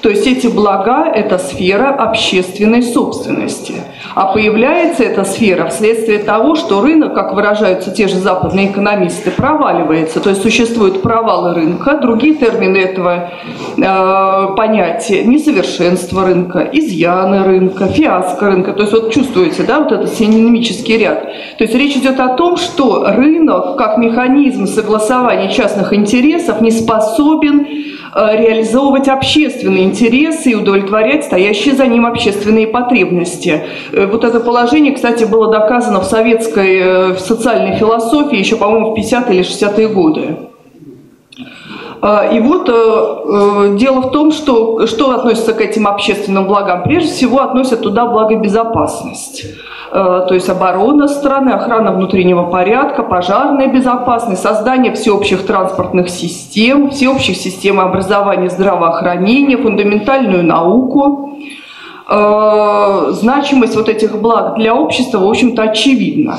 То есть эти блага – это сфера общественной собственности. А появляется эта сфера вследствие того, что рынок, как выражаются те же западные экономисты, проваливается. То есть существуют провалы рынка, другие термины этого э, понятия – несовершенство рынка, изъяны рынка, фиаско рынка. То есть вот чувствуете, да, вот этот синонимический ряд. То есть речь идет о том, что рынок как механизм согласования частных интересов не способен реализовывать общественные интересы и удовлетворять стоящие за ним общественные потребности. Вот это положение, кстати, было доказано в советской в социальной философии еще, по-моему, в пятидесятые или шестидесятые годы. И вот дело в том, что, что относится к этим общественным благам. Прежде всего относят туда благо безопасность. То есть оборона страны, охрана внутреннего порядка, пожарная безопасность, создание всеобщих транспортных систем, всеобщих систем образования, здравоохранения, фундаментальную науку. Значимость вот этих благ для общества, в общем-то, очевидна.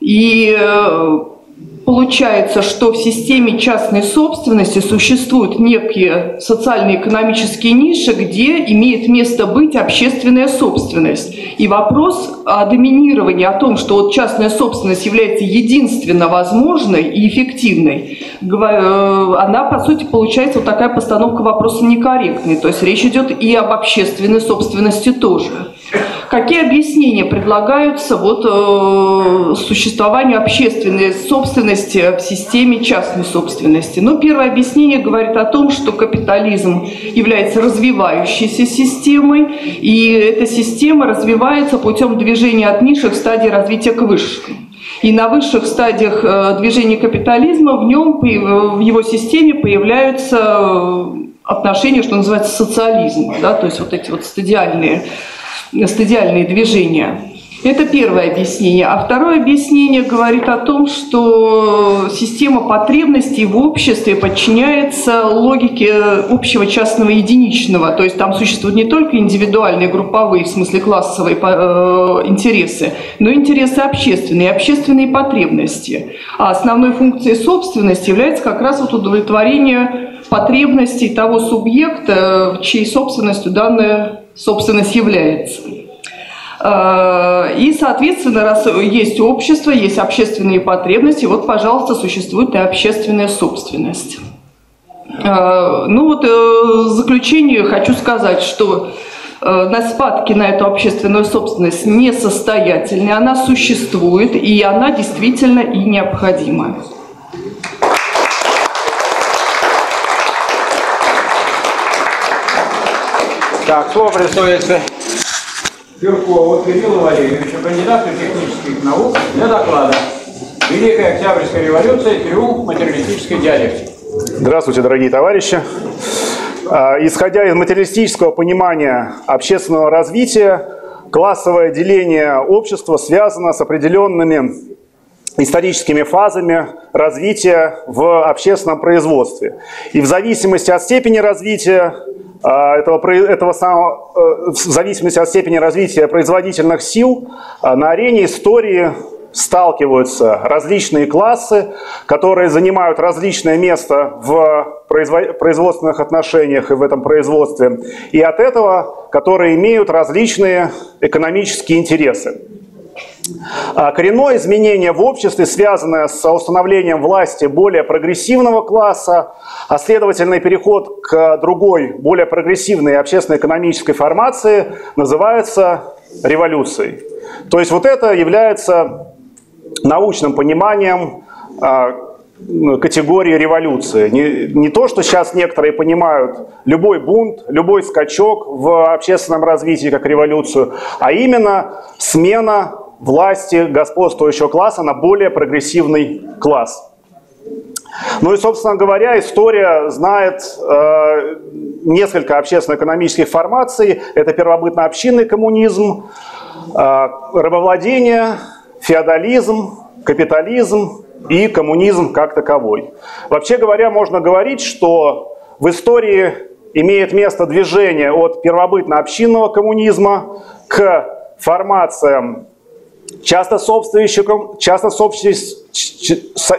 И получается, что в системе частной собственности существуют некие социально-экономические ниши, где имеет место быть общественная собственность. И вопрос о доминировании, о том, что вот частная собственность является единственно возможной и эффективной, она, по сути, получается вот такая постановка вопроса некорректной. То есть речь идет и об общественной собственности тоже. Какие объяснения предлагаются вот, э, существованию общественной собственности в системе частной собственности? Ну, первое объяснение говорит о том, что капитализм является развивающейся системой, и эта система развивается путем движения от низших стадий развития к высшим. И на высших стадиях э, движения капитализма в, нем, в его системе появляются отношения, что называется, социализма, да, то есть вот эти вот стадиальные стадиальные движения. Это первое объяснение. А второе объяснение говорит о том, что система потребностей в обществе подчиняется логике общего, частного, единичного. То есть там существуют не только индивидуальные, групповые, в смысле классовые интересы, но и интересы общественные, общественные потребности. А основной функцией собственности является как раз вот удовлетворение потребностей того субъекта, чьей собственностью данная собственность является. И, соответственно, раз есть общество, есть общественные потребности, вот, пожалуйста, существует и общественная собственность. Ну вот, в заключение хочу сказать, что нападки на эту общественную собственность несостоятельны, она существует, и она действительно и необходима. Так, слово представляется Пиркова Людмила Валерьевича, кандидату технических наук, для доклада «Великая Октябрьская революция. Триумф материалистической диалектики». Здравствуйте, дорогие товарищи. Исходя из материалистического понимания общественного развития, классовое деление общества связано с определенными историческими фазами развития в общественном производстве. И в зависимости от степени развития, Этого, этого самого, в зависимости от степени развития производительных сил на арене истории сталкиваются различные классы, которые занимают различное место в производственных отношениях и в этом производстве, и от этого, которые имеют различные экономические интересы. Коренное изменение в обществе, связанное с установлением власти более прогрессивного класса, а следовательный переход к другой, более прогрессивной общественно-экономической формации, называется революцией. То есть вот это является научным пониманием категории революции. Не, не то, что сейчас некоторые понимают любой бунт, любой скачок в общественном развитии как революцию, а именно смена власти господствующего класса на более прогрессивный класс. Ну и, собственно говоря, история знает э, несколько общественно-экономических формаций. Это первобытно-общинный коммунизм, э, рабовладение, феодализм, капитализм и коммунизм как таковой. Вообще говоря, можно говорить, что в истории имеет место движение от первобытно-общинного коммунизма к формациям часто собственничеством, часто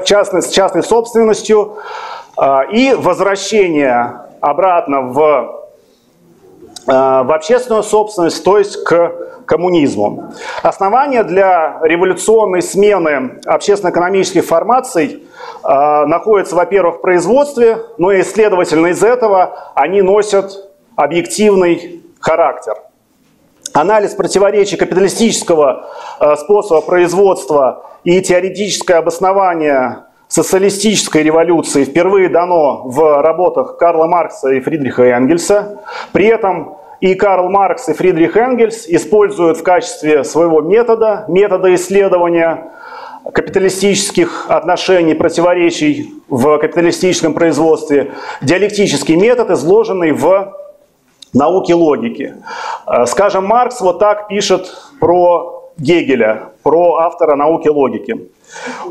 частной, частной собственностью и возвращение обратно в, в общественную собственность, то есть к коммунизму. Основания для революционной смены общественно-экономических формаций находятся, во-первых, в производстве, но и, следовательно, из этого они носят объективный характер. Анализ противоречий капиталистического способа производства и теоретическое обоснование социалистической революции впервые дано в работах Карла Маркса и Фридриха Энгельса. При этом и Карл Маркс, и Фридрих Энгельс используют в качестве своего метода, метода исследования, капиталистических отношений, противоречий в капиталистическом производстве, диалектический метод, изложенный в науке логики. Скажем, Маркс вот так пишет про Гегеля, про автора науки логики.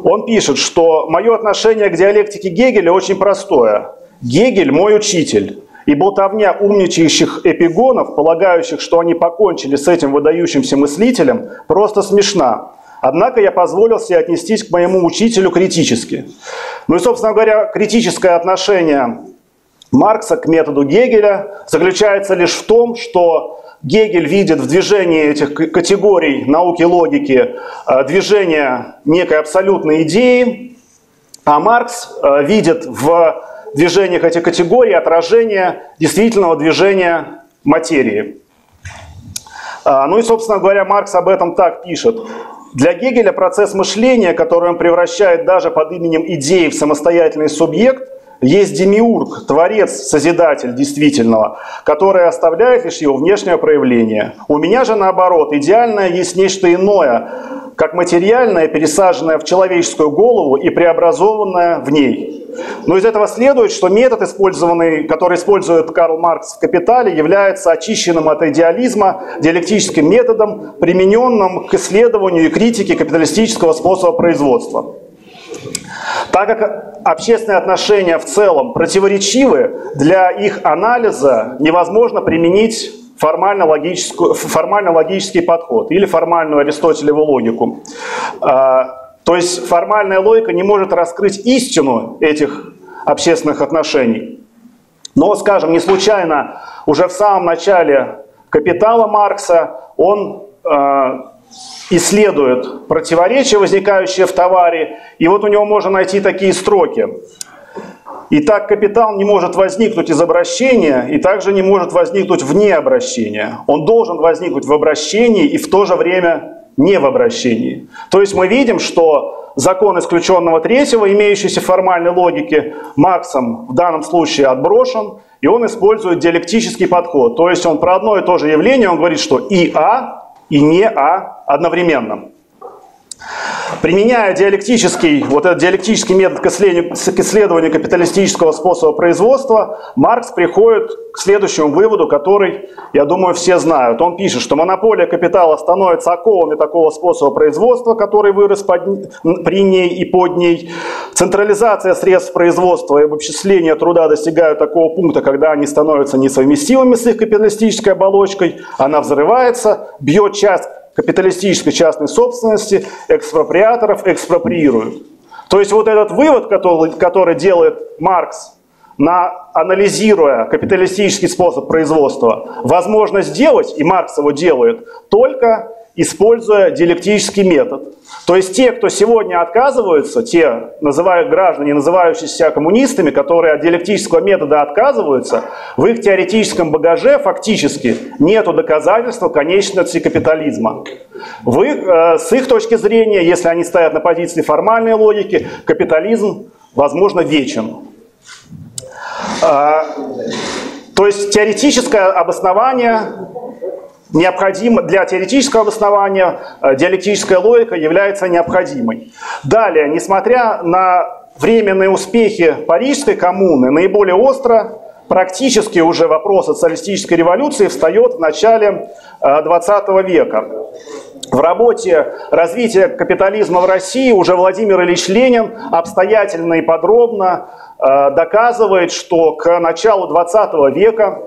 Он пишет, что мое отношение к диалектике Гегеля очень простое. Гегель мой учитель. И болтовня умничающих эпигонов, полагающих, что они покончили с этим выдающимся мыслителем, просто смешна. Однако я позволил себе отнестись к моему учителю критически. Ну и, собственно говоря, критическое отношение Маркса к методу Гегеля заключается лишь в том, что Гегель видит в движении этих категорий науки логики движение некой абсолютной идеи, а Маркс видит в движениях этих категорий отражение действительного движения материи. Ну и, собственно говоря, Маркс об этом так пишет. Для Гегеля процесс мышления, который он превращает даже под именем идеи в самостоятельный субъект, есть демиург, творец, созидатель действительного, который оставляет лишь его внешнее проявление. У меня же, наоборот, идеальное есть нечто иное, как материальное, пересаженное в человеческую голову и преобразованное в ней. Но из этого следует, что метод, использованный, который использует Карл Маркс в «Капитале», является очищенным от идеализма диалектическим методом, примененным к исследованию и критике капиталистического способа производства. Так как общественные отношения в целом противоречивы, для их анализа невозможно применить формально-логический формально подход или формальную аристотелеву логику. То есть формальная логика не может раскрыть истину этих общественных отношений. Но, скажем, не случайно уже в самом начале «Капитала» Маркса он исследует противоречия, возникающие в товаре, и вот у него можно найти такие строки. Итак, капитал не может возникнуть из обращения и также не может возникнуть вне обращения. Он должен возникнуть в обращении и в то же время не в обращении. То есть мы видим, что закон исключенного третьего, имеющийся в формальной логике, Марксом в данном случае отброшен, и он использует диалектический подход. То есть он про одно и то же явление, он говорит, что и а, и не а одновременно. Применяя диалектический, вот этот диалектический метод к исследованию капиталистического способа производства, Маркс приходит к следующему выводу, который, я думаю, все знают. Он пишет, что монополия капитала становится оковами такого способа производства, который вырос под, при ней и под ней. Централизация средств производства и обобщение труда достигают такого пункта, когда они становятся несовместимыми с их капиталистической оболочкой. Она взрывается, бьет часть капиталистической частной собственности, экспроприаторов экспроприируют. То есть вот этот вывод, который, который делает Маркс, на, анализируя капиталистический способ производства, возможно сделать, и Маркс его делает, только используя диалектический метод. То есть те, кто сегодня отказываются, те называют граждане, называющиеся коммунистами, которые от диалектического метода отказываются, в их теоретическом багаже фактически нету доказательства конечности капитализма. В их, э, с их точки зрения, если они стоят на позиции формальной логики, капитализм, возможно, вечен. Э, то есть теоретическое обоснование... Необходимо, для теоретического обоснования диалектическая логика является необходимой. Далее, несмотря на временные успехи Парижской коммуны, наиболее остро практически уже вопрос социалистической революции встает в начале двадцатого века. В работе «Развитие капитализма в России» уже Владимир Ильич Ленин обстоятельно и подробно доказывает, что к началу двадцатого века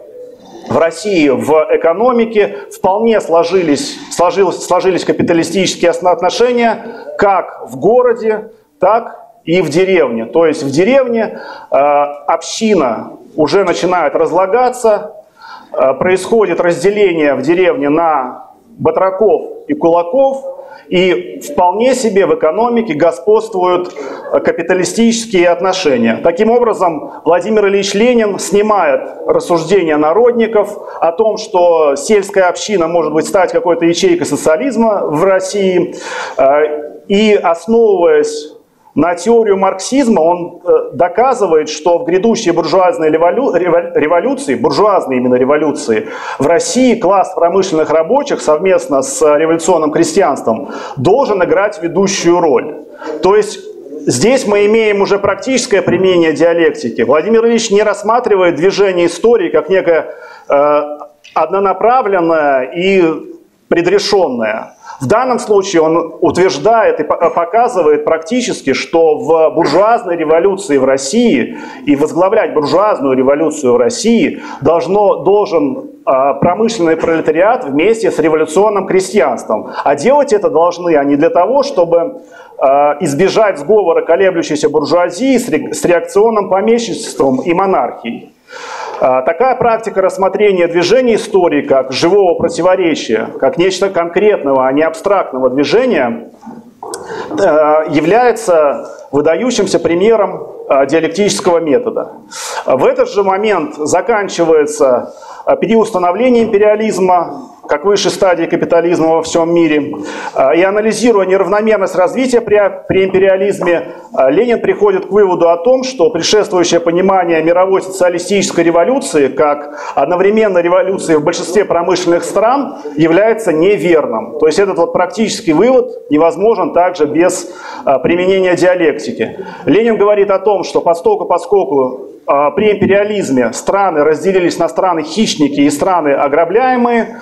в России в экономике вполне сложились, сложилось, сложились капиталистические отношения как в городе, так и в деревне. То есть в деревне э, община уже начинает разлагаться, э, происходит разделение в деревне на батраков и кулаков, и вполне себе в экономике господствуют капиталистические отношения. Таким образом, Владимир Ильич Ленин снимает рассуждения народников о том, что сельская община может быть стать какой-то ячейкой социализма в России, и, основываясь на теорию марксизма, он доказывает, что в грядущей буржуазной револю... революции, буржуазной именно революции, в России класс промышленных рабочих совместно с революционным крестьянством должен играть ведущую роль. То есть здесь мы имеем уже практическое применение диалектики. Владимир Ильич не рассматривает движение истории как некое э, однонаправленное и предрешенное. В данном случае он утверждает и показывает практически, что в буржуазной революции в России и возглавлять буржуазную революцию в России должно, должен промышленный пролетариат вместе с революционным крестьянством. А делать это должны они для того, чтобы избежать сговора колеблющейся буржуазии с реакционным помещичеством и монархией. Такая практика рассмотрения движения истории как живого противоречия, как нечто конкретного, а не абстрактного движения, является выдающимся примером диалектического метода. В этот же момент заканчивается период становления империализма, как высшей стадии капитализма во всем мире. И анализируя неравномерность развития при, при империализме, Ленин приходит к выводу о том, что предшествующее понимание мировой социалистической революции как одновременно революции в большинстве промышленных стран является неверным. То есть этот вот практический вывод невозможен также без применения диалектики. Ленин говорит о том, что постольку, поскольку при империализме страны разделились на страны-хищники и страны-ограбляемые,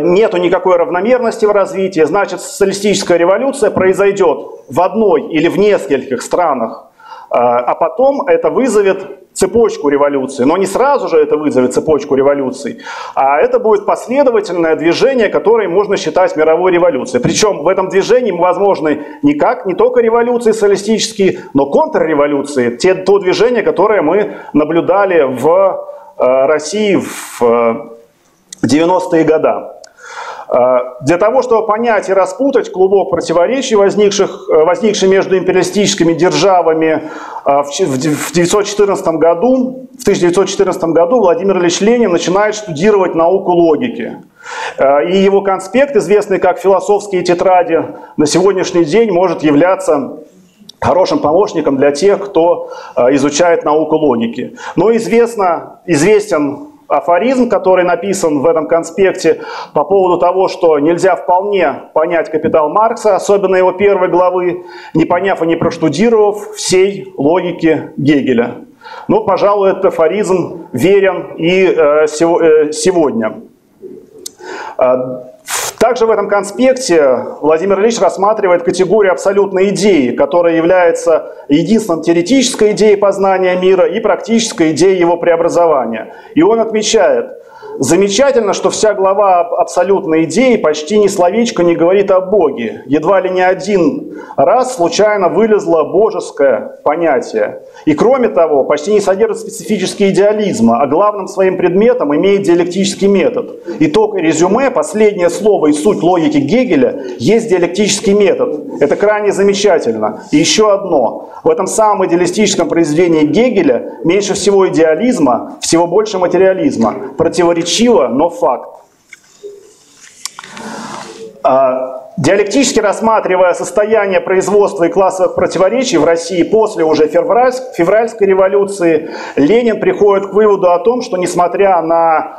нету никакой равномерности в развитии, значит, социалистическая революция произойдет в одной или в нескольких странах, а потом это вызовет цепочку революции. Но не сразу же это вызовет цепочку революций, а это будет последовательное движение, которое можно считать мировой революцией. Причем в этом движении возможны никак, не только революции социалистические, но контрреволюции, те, то движение, которое мы наблюдали в России в девяностые годы. Для того, чтобы понять и распутать клубок противоречий, возникших, возникших между империалистическими державами, в тысяча девятьсот четырнадцатом году Владимир Ильич Ленин начинает студировать науку логики. И его конспект, известный как «Философские тетради», на сегодняшний день может являться хорошим помощником для тех, кто изучает науку логики. Но известно, известен афоризм, который написан в этом конспекте по поводу того, что нельзя вполне понять «Капитал Маркса», особенно его первой главы, не поняв и не проштудировав всей логики Гегеля. Но, пожалуй, этот афоризм верен и э, сего, э, сегодня. Также в этом конспекте Владимир Ильич рассматривает категорию абсолютной идеи, которая является единственной теоретической идеей познания мира и практической идеей его преобразования. И он отмечает: замечательно, что вся глава об абсолютной идее почти ни словечко не говорит о Боге. Едва ли не один раз случайно вылезло божеское понятие. И кроме того, почти не содержит специфический идеализма, а главным своим предметом имеет диалектический метод. Итог резюме, последнее слово и суть логики Гегеля есть диалектический метод. Это крайне замечательно. И еще одно. В этом самом идеалистическом произведении Гегеля меньше всего идеализма, всего больше материализма. Противоречит Речиво, но факт. Диалектически рассматривая состояние производства и классовых противоречий в России после уже февральской революции, Ленин приходит к выводу о том, что несмотря на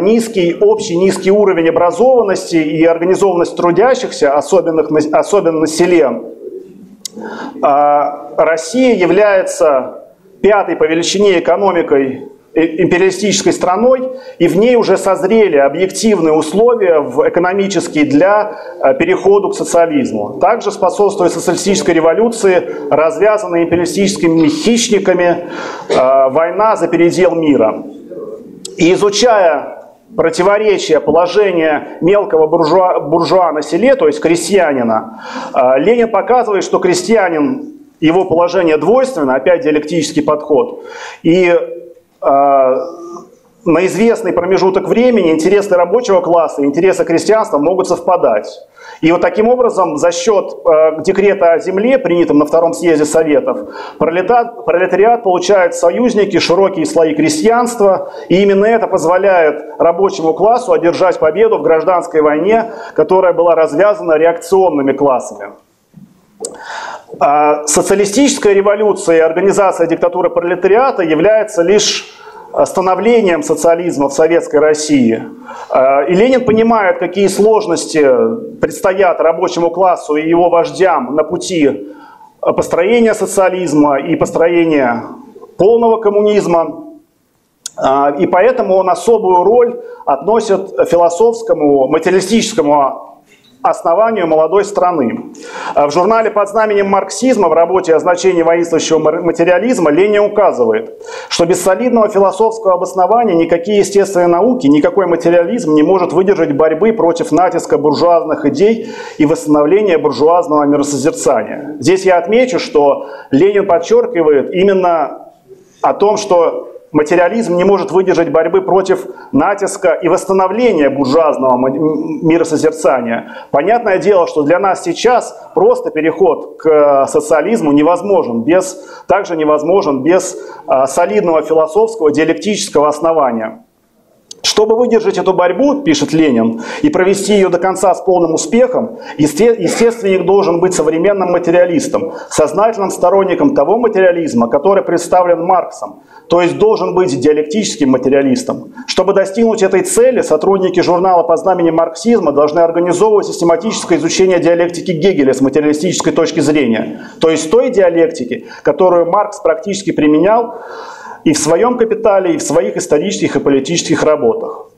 низкий, общий низкий уровень образованности и организованность трудящихся, особенно, особенно на селе, Россия является пятой по величине экономикой империалистической страной, и в ней уже созрели объективные условия экономические для перехода к социализму. Также способствует социалистической революции, развязанной империалистическими хищниками, война за передел мира. И изучая противоречия положения мелкого буржуа, буржуа на селе, то есть крестьянина, Ленин показывает, что крестьянин, его положение двойственно, опять диалектический подход, и на известный промежуток времени интересы рабочего класса и интересы крестьянства могут совпадать. И вот таким образом за счет декрета о земле, принятым на Втором съезде Советов, пролетариат получает союзники, широкие слои крестьянства, и именно это позволяет рабочему классу одержать победу в гражданской войне, которая была развязана реакционными классами. Социалистическая революция и организация диктатуры пролетариата является лишь становлением социализма в Советской России. И Ленин понимает, какие сложности предстоят рабочему классу и его вождям на пути построения социализма и построения полного коммунизма. И поэтому он особую роль относит к философскому, материалистическому основанию молодой страны. В журнале под знаменем марксизма в работе о значении воинствующего материализма Ленин указывает, что без солидного философского обоснования никакие естественные науки, никакой материализм не может выдержать борьбы против натиска буржуазных идей и восстановления буржуазного миросозерцания. Здесь я отмечу, что Ленин подчеркивает именно о том, что материализм не может выдержать борьбы против натиска и восстановления буржуазного миросозерцания. Понятное дело, что для нас сейчас просто переход к социализму невозможен, без, также невозможен без солидного философского диалектического основания. Чтобы выдержать эту борьбу, пишет Ленин, и провести ее до конца с полным успехом, естественник должен быть современным материалистом, сознательным сторонником того материализма, который представлен Марксом, то есть должен быть диалектическим материалистом. Чтобы достигнуть этой цели, сотрудники журнала под знаменем марксизма должны организовывать систематическое изучение диалектики Гегеля с материалистической точки зрения, то есть той диалектики, которую Маркс практически применял и в своем капитале, и в своих исторических и политических работах.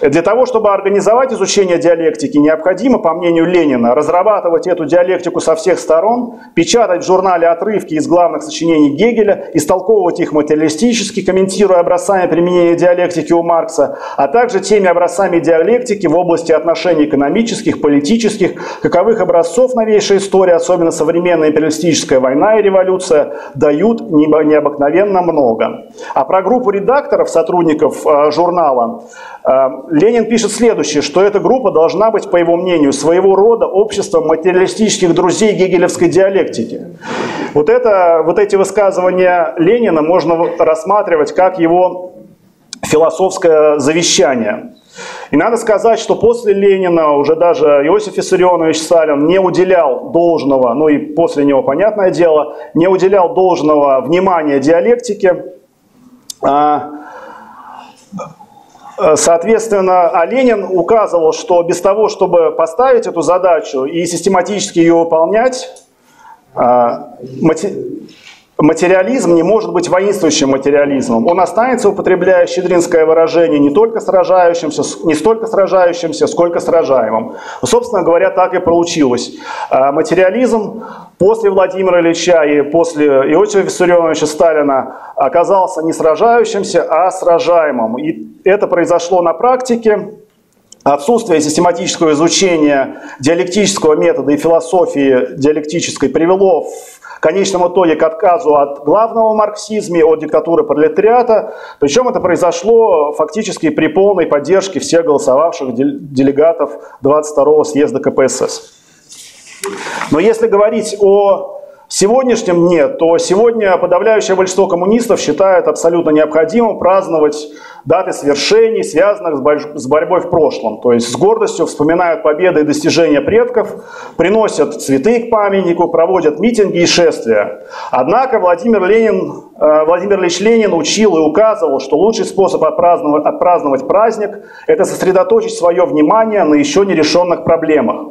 Для того, чтобы организовать изучение диалектики, необходимо, по мнению Ленина, разрабатывать эту диалектику со всех сторон, печатать в журнале отрывки из главных сочинений Гегеля, истолковывать их материалистически, комментируя образцами применения диалектики у Маркса, а также теми образцами диалектики в области отношений экономических, политических, каковых образцов новейшей истории, особенно современная империалистическая война и революция, дают необыкновенно много. А про группу редакторов, сотрудников журнала, Ленин пишет следующее, что эта группа должна быть, по его мнению, своего рода обществом материалистических друзей гегелевской диалектики. Вот, это, вот эти высказывания Ленина можно рассматривать как его философское завещание. И надо сказать, что после Ленина уже даже Иосиф Виссарионович Сталин не уделял должного, ну и после него, понятное дело, не уделял должного внимания диалектике. Соответственно, а Ленин указывал, что без того, чтобы поставить эту задачу и систематически ее выполнять, материализм не может быть воинствующим материализмом. Он останется, употребляя щедринское выражение, не только сражающимся, не столько сражающимся, сколько сражаемым. Собственно говоря, так и получилось. Материализм после Владимира Ильича и после Иосифа Виссарионовича Сталина оказался не сражающимся, а сражаемым. И это произошло на практике. Отсутствие систематического изучения диалектического метода и философии диалектической привело в В конечном итоге к отказу от главного марксизма, от диктатуры пролетариата. Причем это произошло фактически при полной поддержке всех голосовавших делегатов двадцать второго съезда КПСС. Но если говорить о сегодняшнем дне, то сегодня подавляющее большинство коммунистов считает абсолютно необходимым праздновать даты свершений, связанных с борьбой в прошлом. То есть с гордостью вспоминают победы и достижения предков, приносят цветы к памятнику, проводят митинги и шествия. Однако Владимир Ленин, Владимир Ильич Ленин учил и указывал, что лучший способ отпраздновать, отпраздновать праздник – это сосредоточить свое внимание на еще нерешенных проблемах.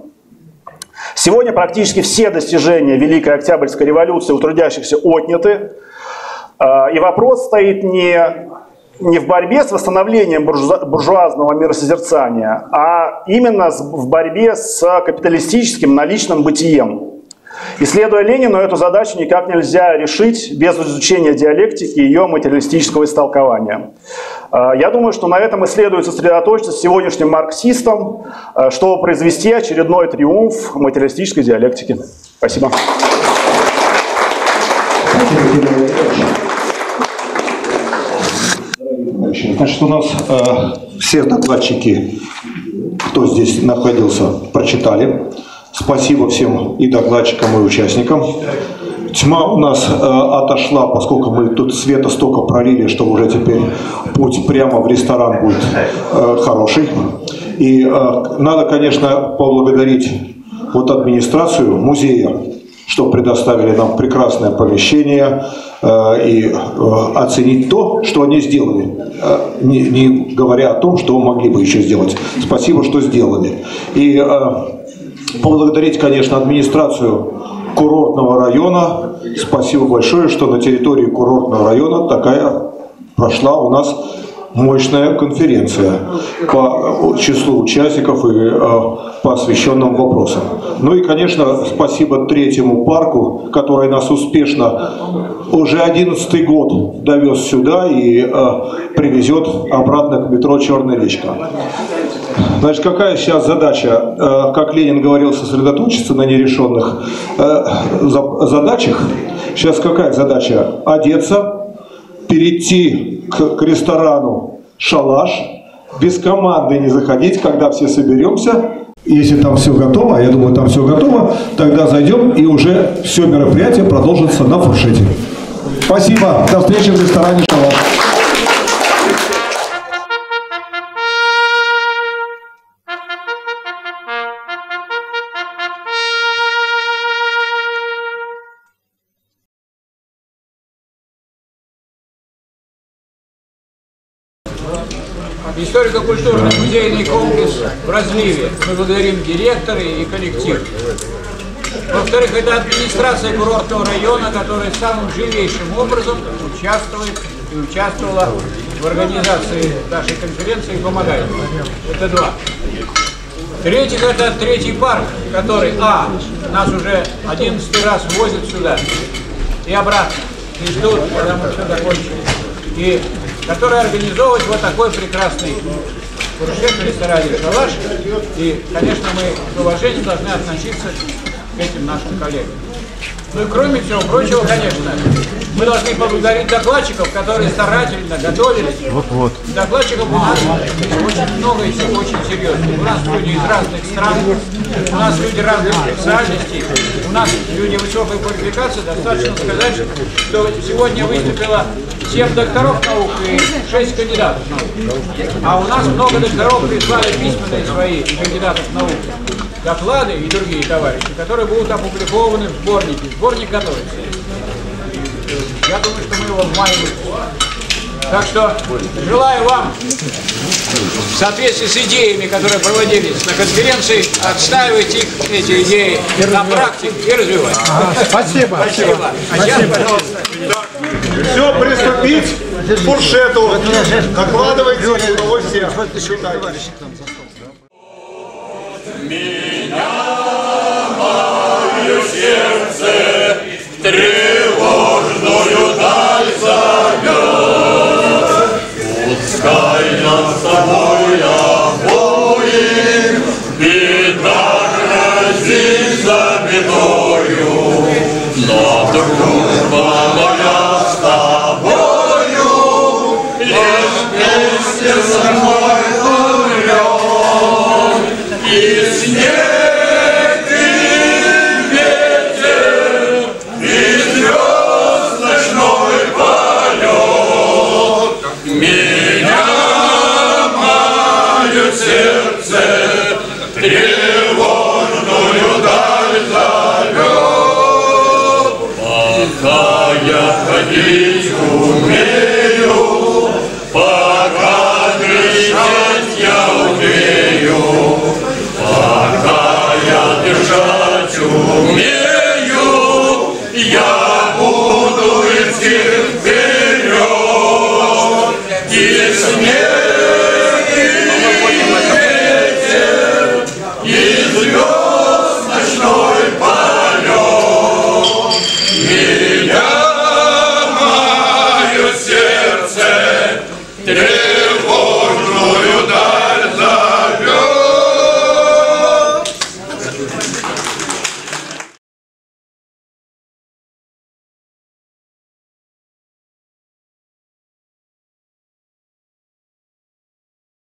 Сегодня практически все достижения Великой Октябрьской революции у трудящихся отняты. И вопрос стоит не, не в борьбе с восстановлением буржуазного миросозерцания, а именно в борьбе с капиталистическим наличным бытием. И следуя Ленину, эту задачу никак нельзя решить без изучения диалектики и ее материалистического истолкования. Я думаю, что на этом и следует сосредоточиться сегодняшним марксистам, чтобы произвести очередной триумф материалистической диалектики. Спасибо. Значит, у нас э, все докладчики, кто здесь находился, прочитали. Спасибо всем и докладчикам, и участникам. Тьма у нас э, отошла, поскольку мы тут света столько пролили, что уже теперь путь прямо в ресторан будет э, хороший. И э, надо, конечно, поблагодарить вот администрацию музея что предоставили нам прекрасное помещение, и оценить то, что они сделали, не, не говоря о том, что могли бы еще сделать. Спасибо, что сделали. И поблагодарить, конечно, администрацию курортного района. Спасибо большое, что на территории курортного района такая прошла у нас мощная конференция по числу участников и по освещенным вопросам. Ну и, конечно, спасибо третьему парку, который нас успешно уже одиннадцатый год довез сюда и привезет обратно к метро «Черная речка». Значит, какая сейчас задача? Как Ленин говорил, сосредоточиться на нерешенных задачах. Сейчас какая задача? Одеться, перейти к ресторану «Шалаш», без команды не заходить, когда все соберемся. Если там все готово, а я думаю, там все готово, тогда зайдем и уже все мероприятие продолжится на фуршете. Спасибо. До встречи в ресторане «Шалаш». Историко-культурный музейный комплекс в разливе. Мы благодарим директора и коллектив. Во-вторых, это администрация курортного района, которая самым живейшим образом участвует и участвовала в организации нашей конференции и помогает. Это два. Третьих, это третий парк, который, а, нас уже одиннадцатый раз возят сюда и обратно, и ждут, когда мы все закончили. И который организовывает вот такой прекрасный фуршет в ресторане «Шалаш». И, конечно, мы с уважением должны относиться к этим нашим коллегам. Ну и кроме всего прочего, конечно, мы должны поблагодарить докладчиков, которые старательно готовились. Вот-вот. Докладчиков у нас очень много и все очень серьезно. У нас люди из разных стран, у нас люди разных специальностей, у нас люди высокой квалификации. Достаточно сказать, что сегодня выступило семь докторов наук и шесть кандидатов наук. А у нас много докторов прислали письменные свои кандидатов наук, доклады и другие товарищи, которые будут опубликованы в сборнике. Сборник готовится. Я думаю, что мы его в мае выпустим. Так что желаю вам, в соответствии с идеями, которые проводились на конференции, отстаивать их, эти идеи на практике и развивать. А, спасибо. Спасибо. А сейчас, пожалуйста. Все, приступить к фуршету. Накладывайте удовольствие. Меня мое сердце в тревожную даль зовет. Пускай нас с собой обоим беда грозит за бедою, но дружба моя с тобою лишь вместе со мной умрет. И снег ходить умею, пока дышать я умею, пока я дышать умею, я буду идти вперед. И снег, и ветер, и звезд ночной полет. Меня сердце тревожит.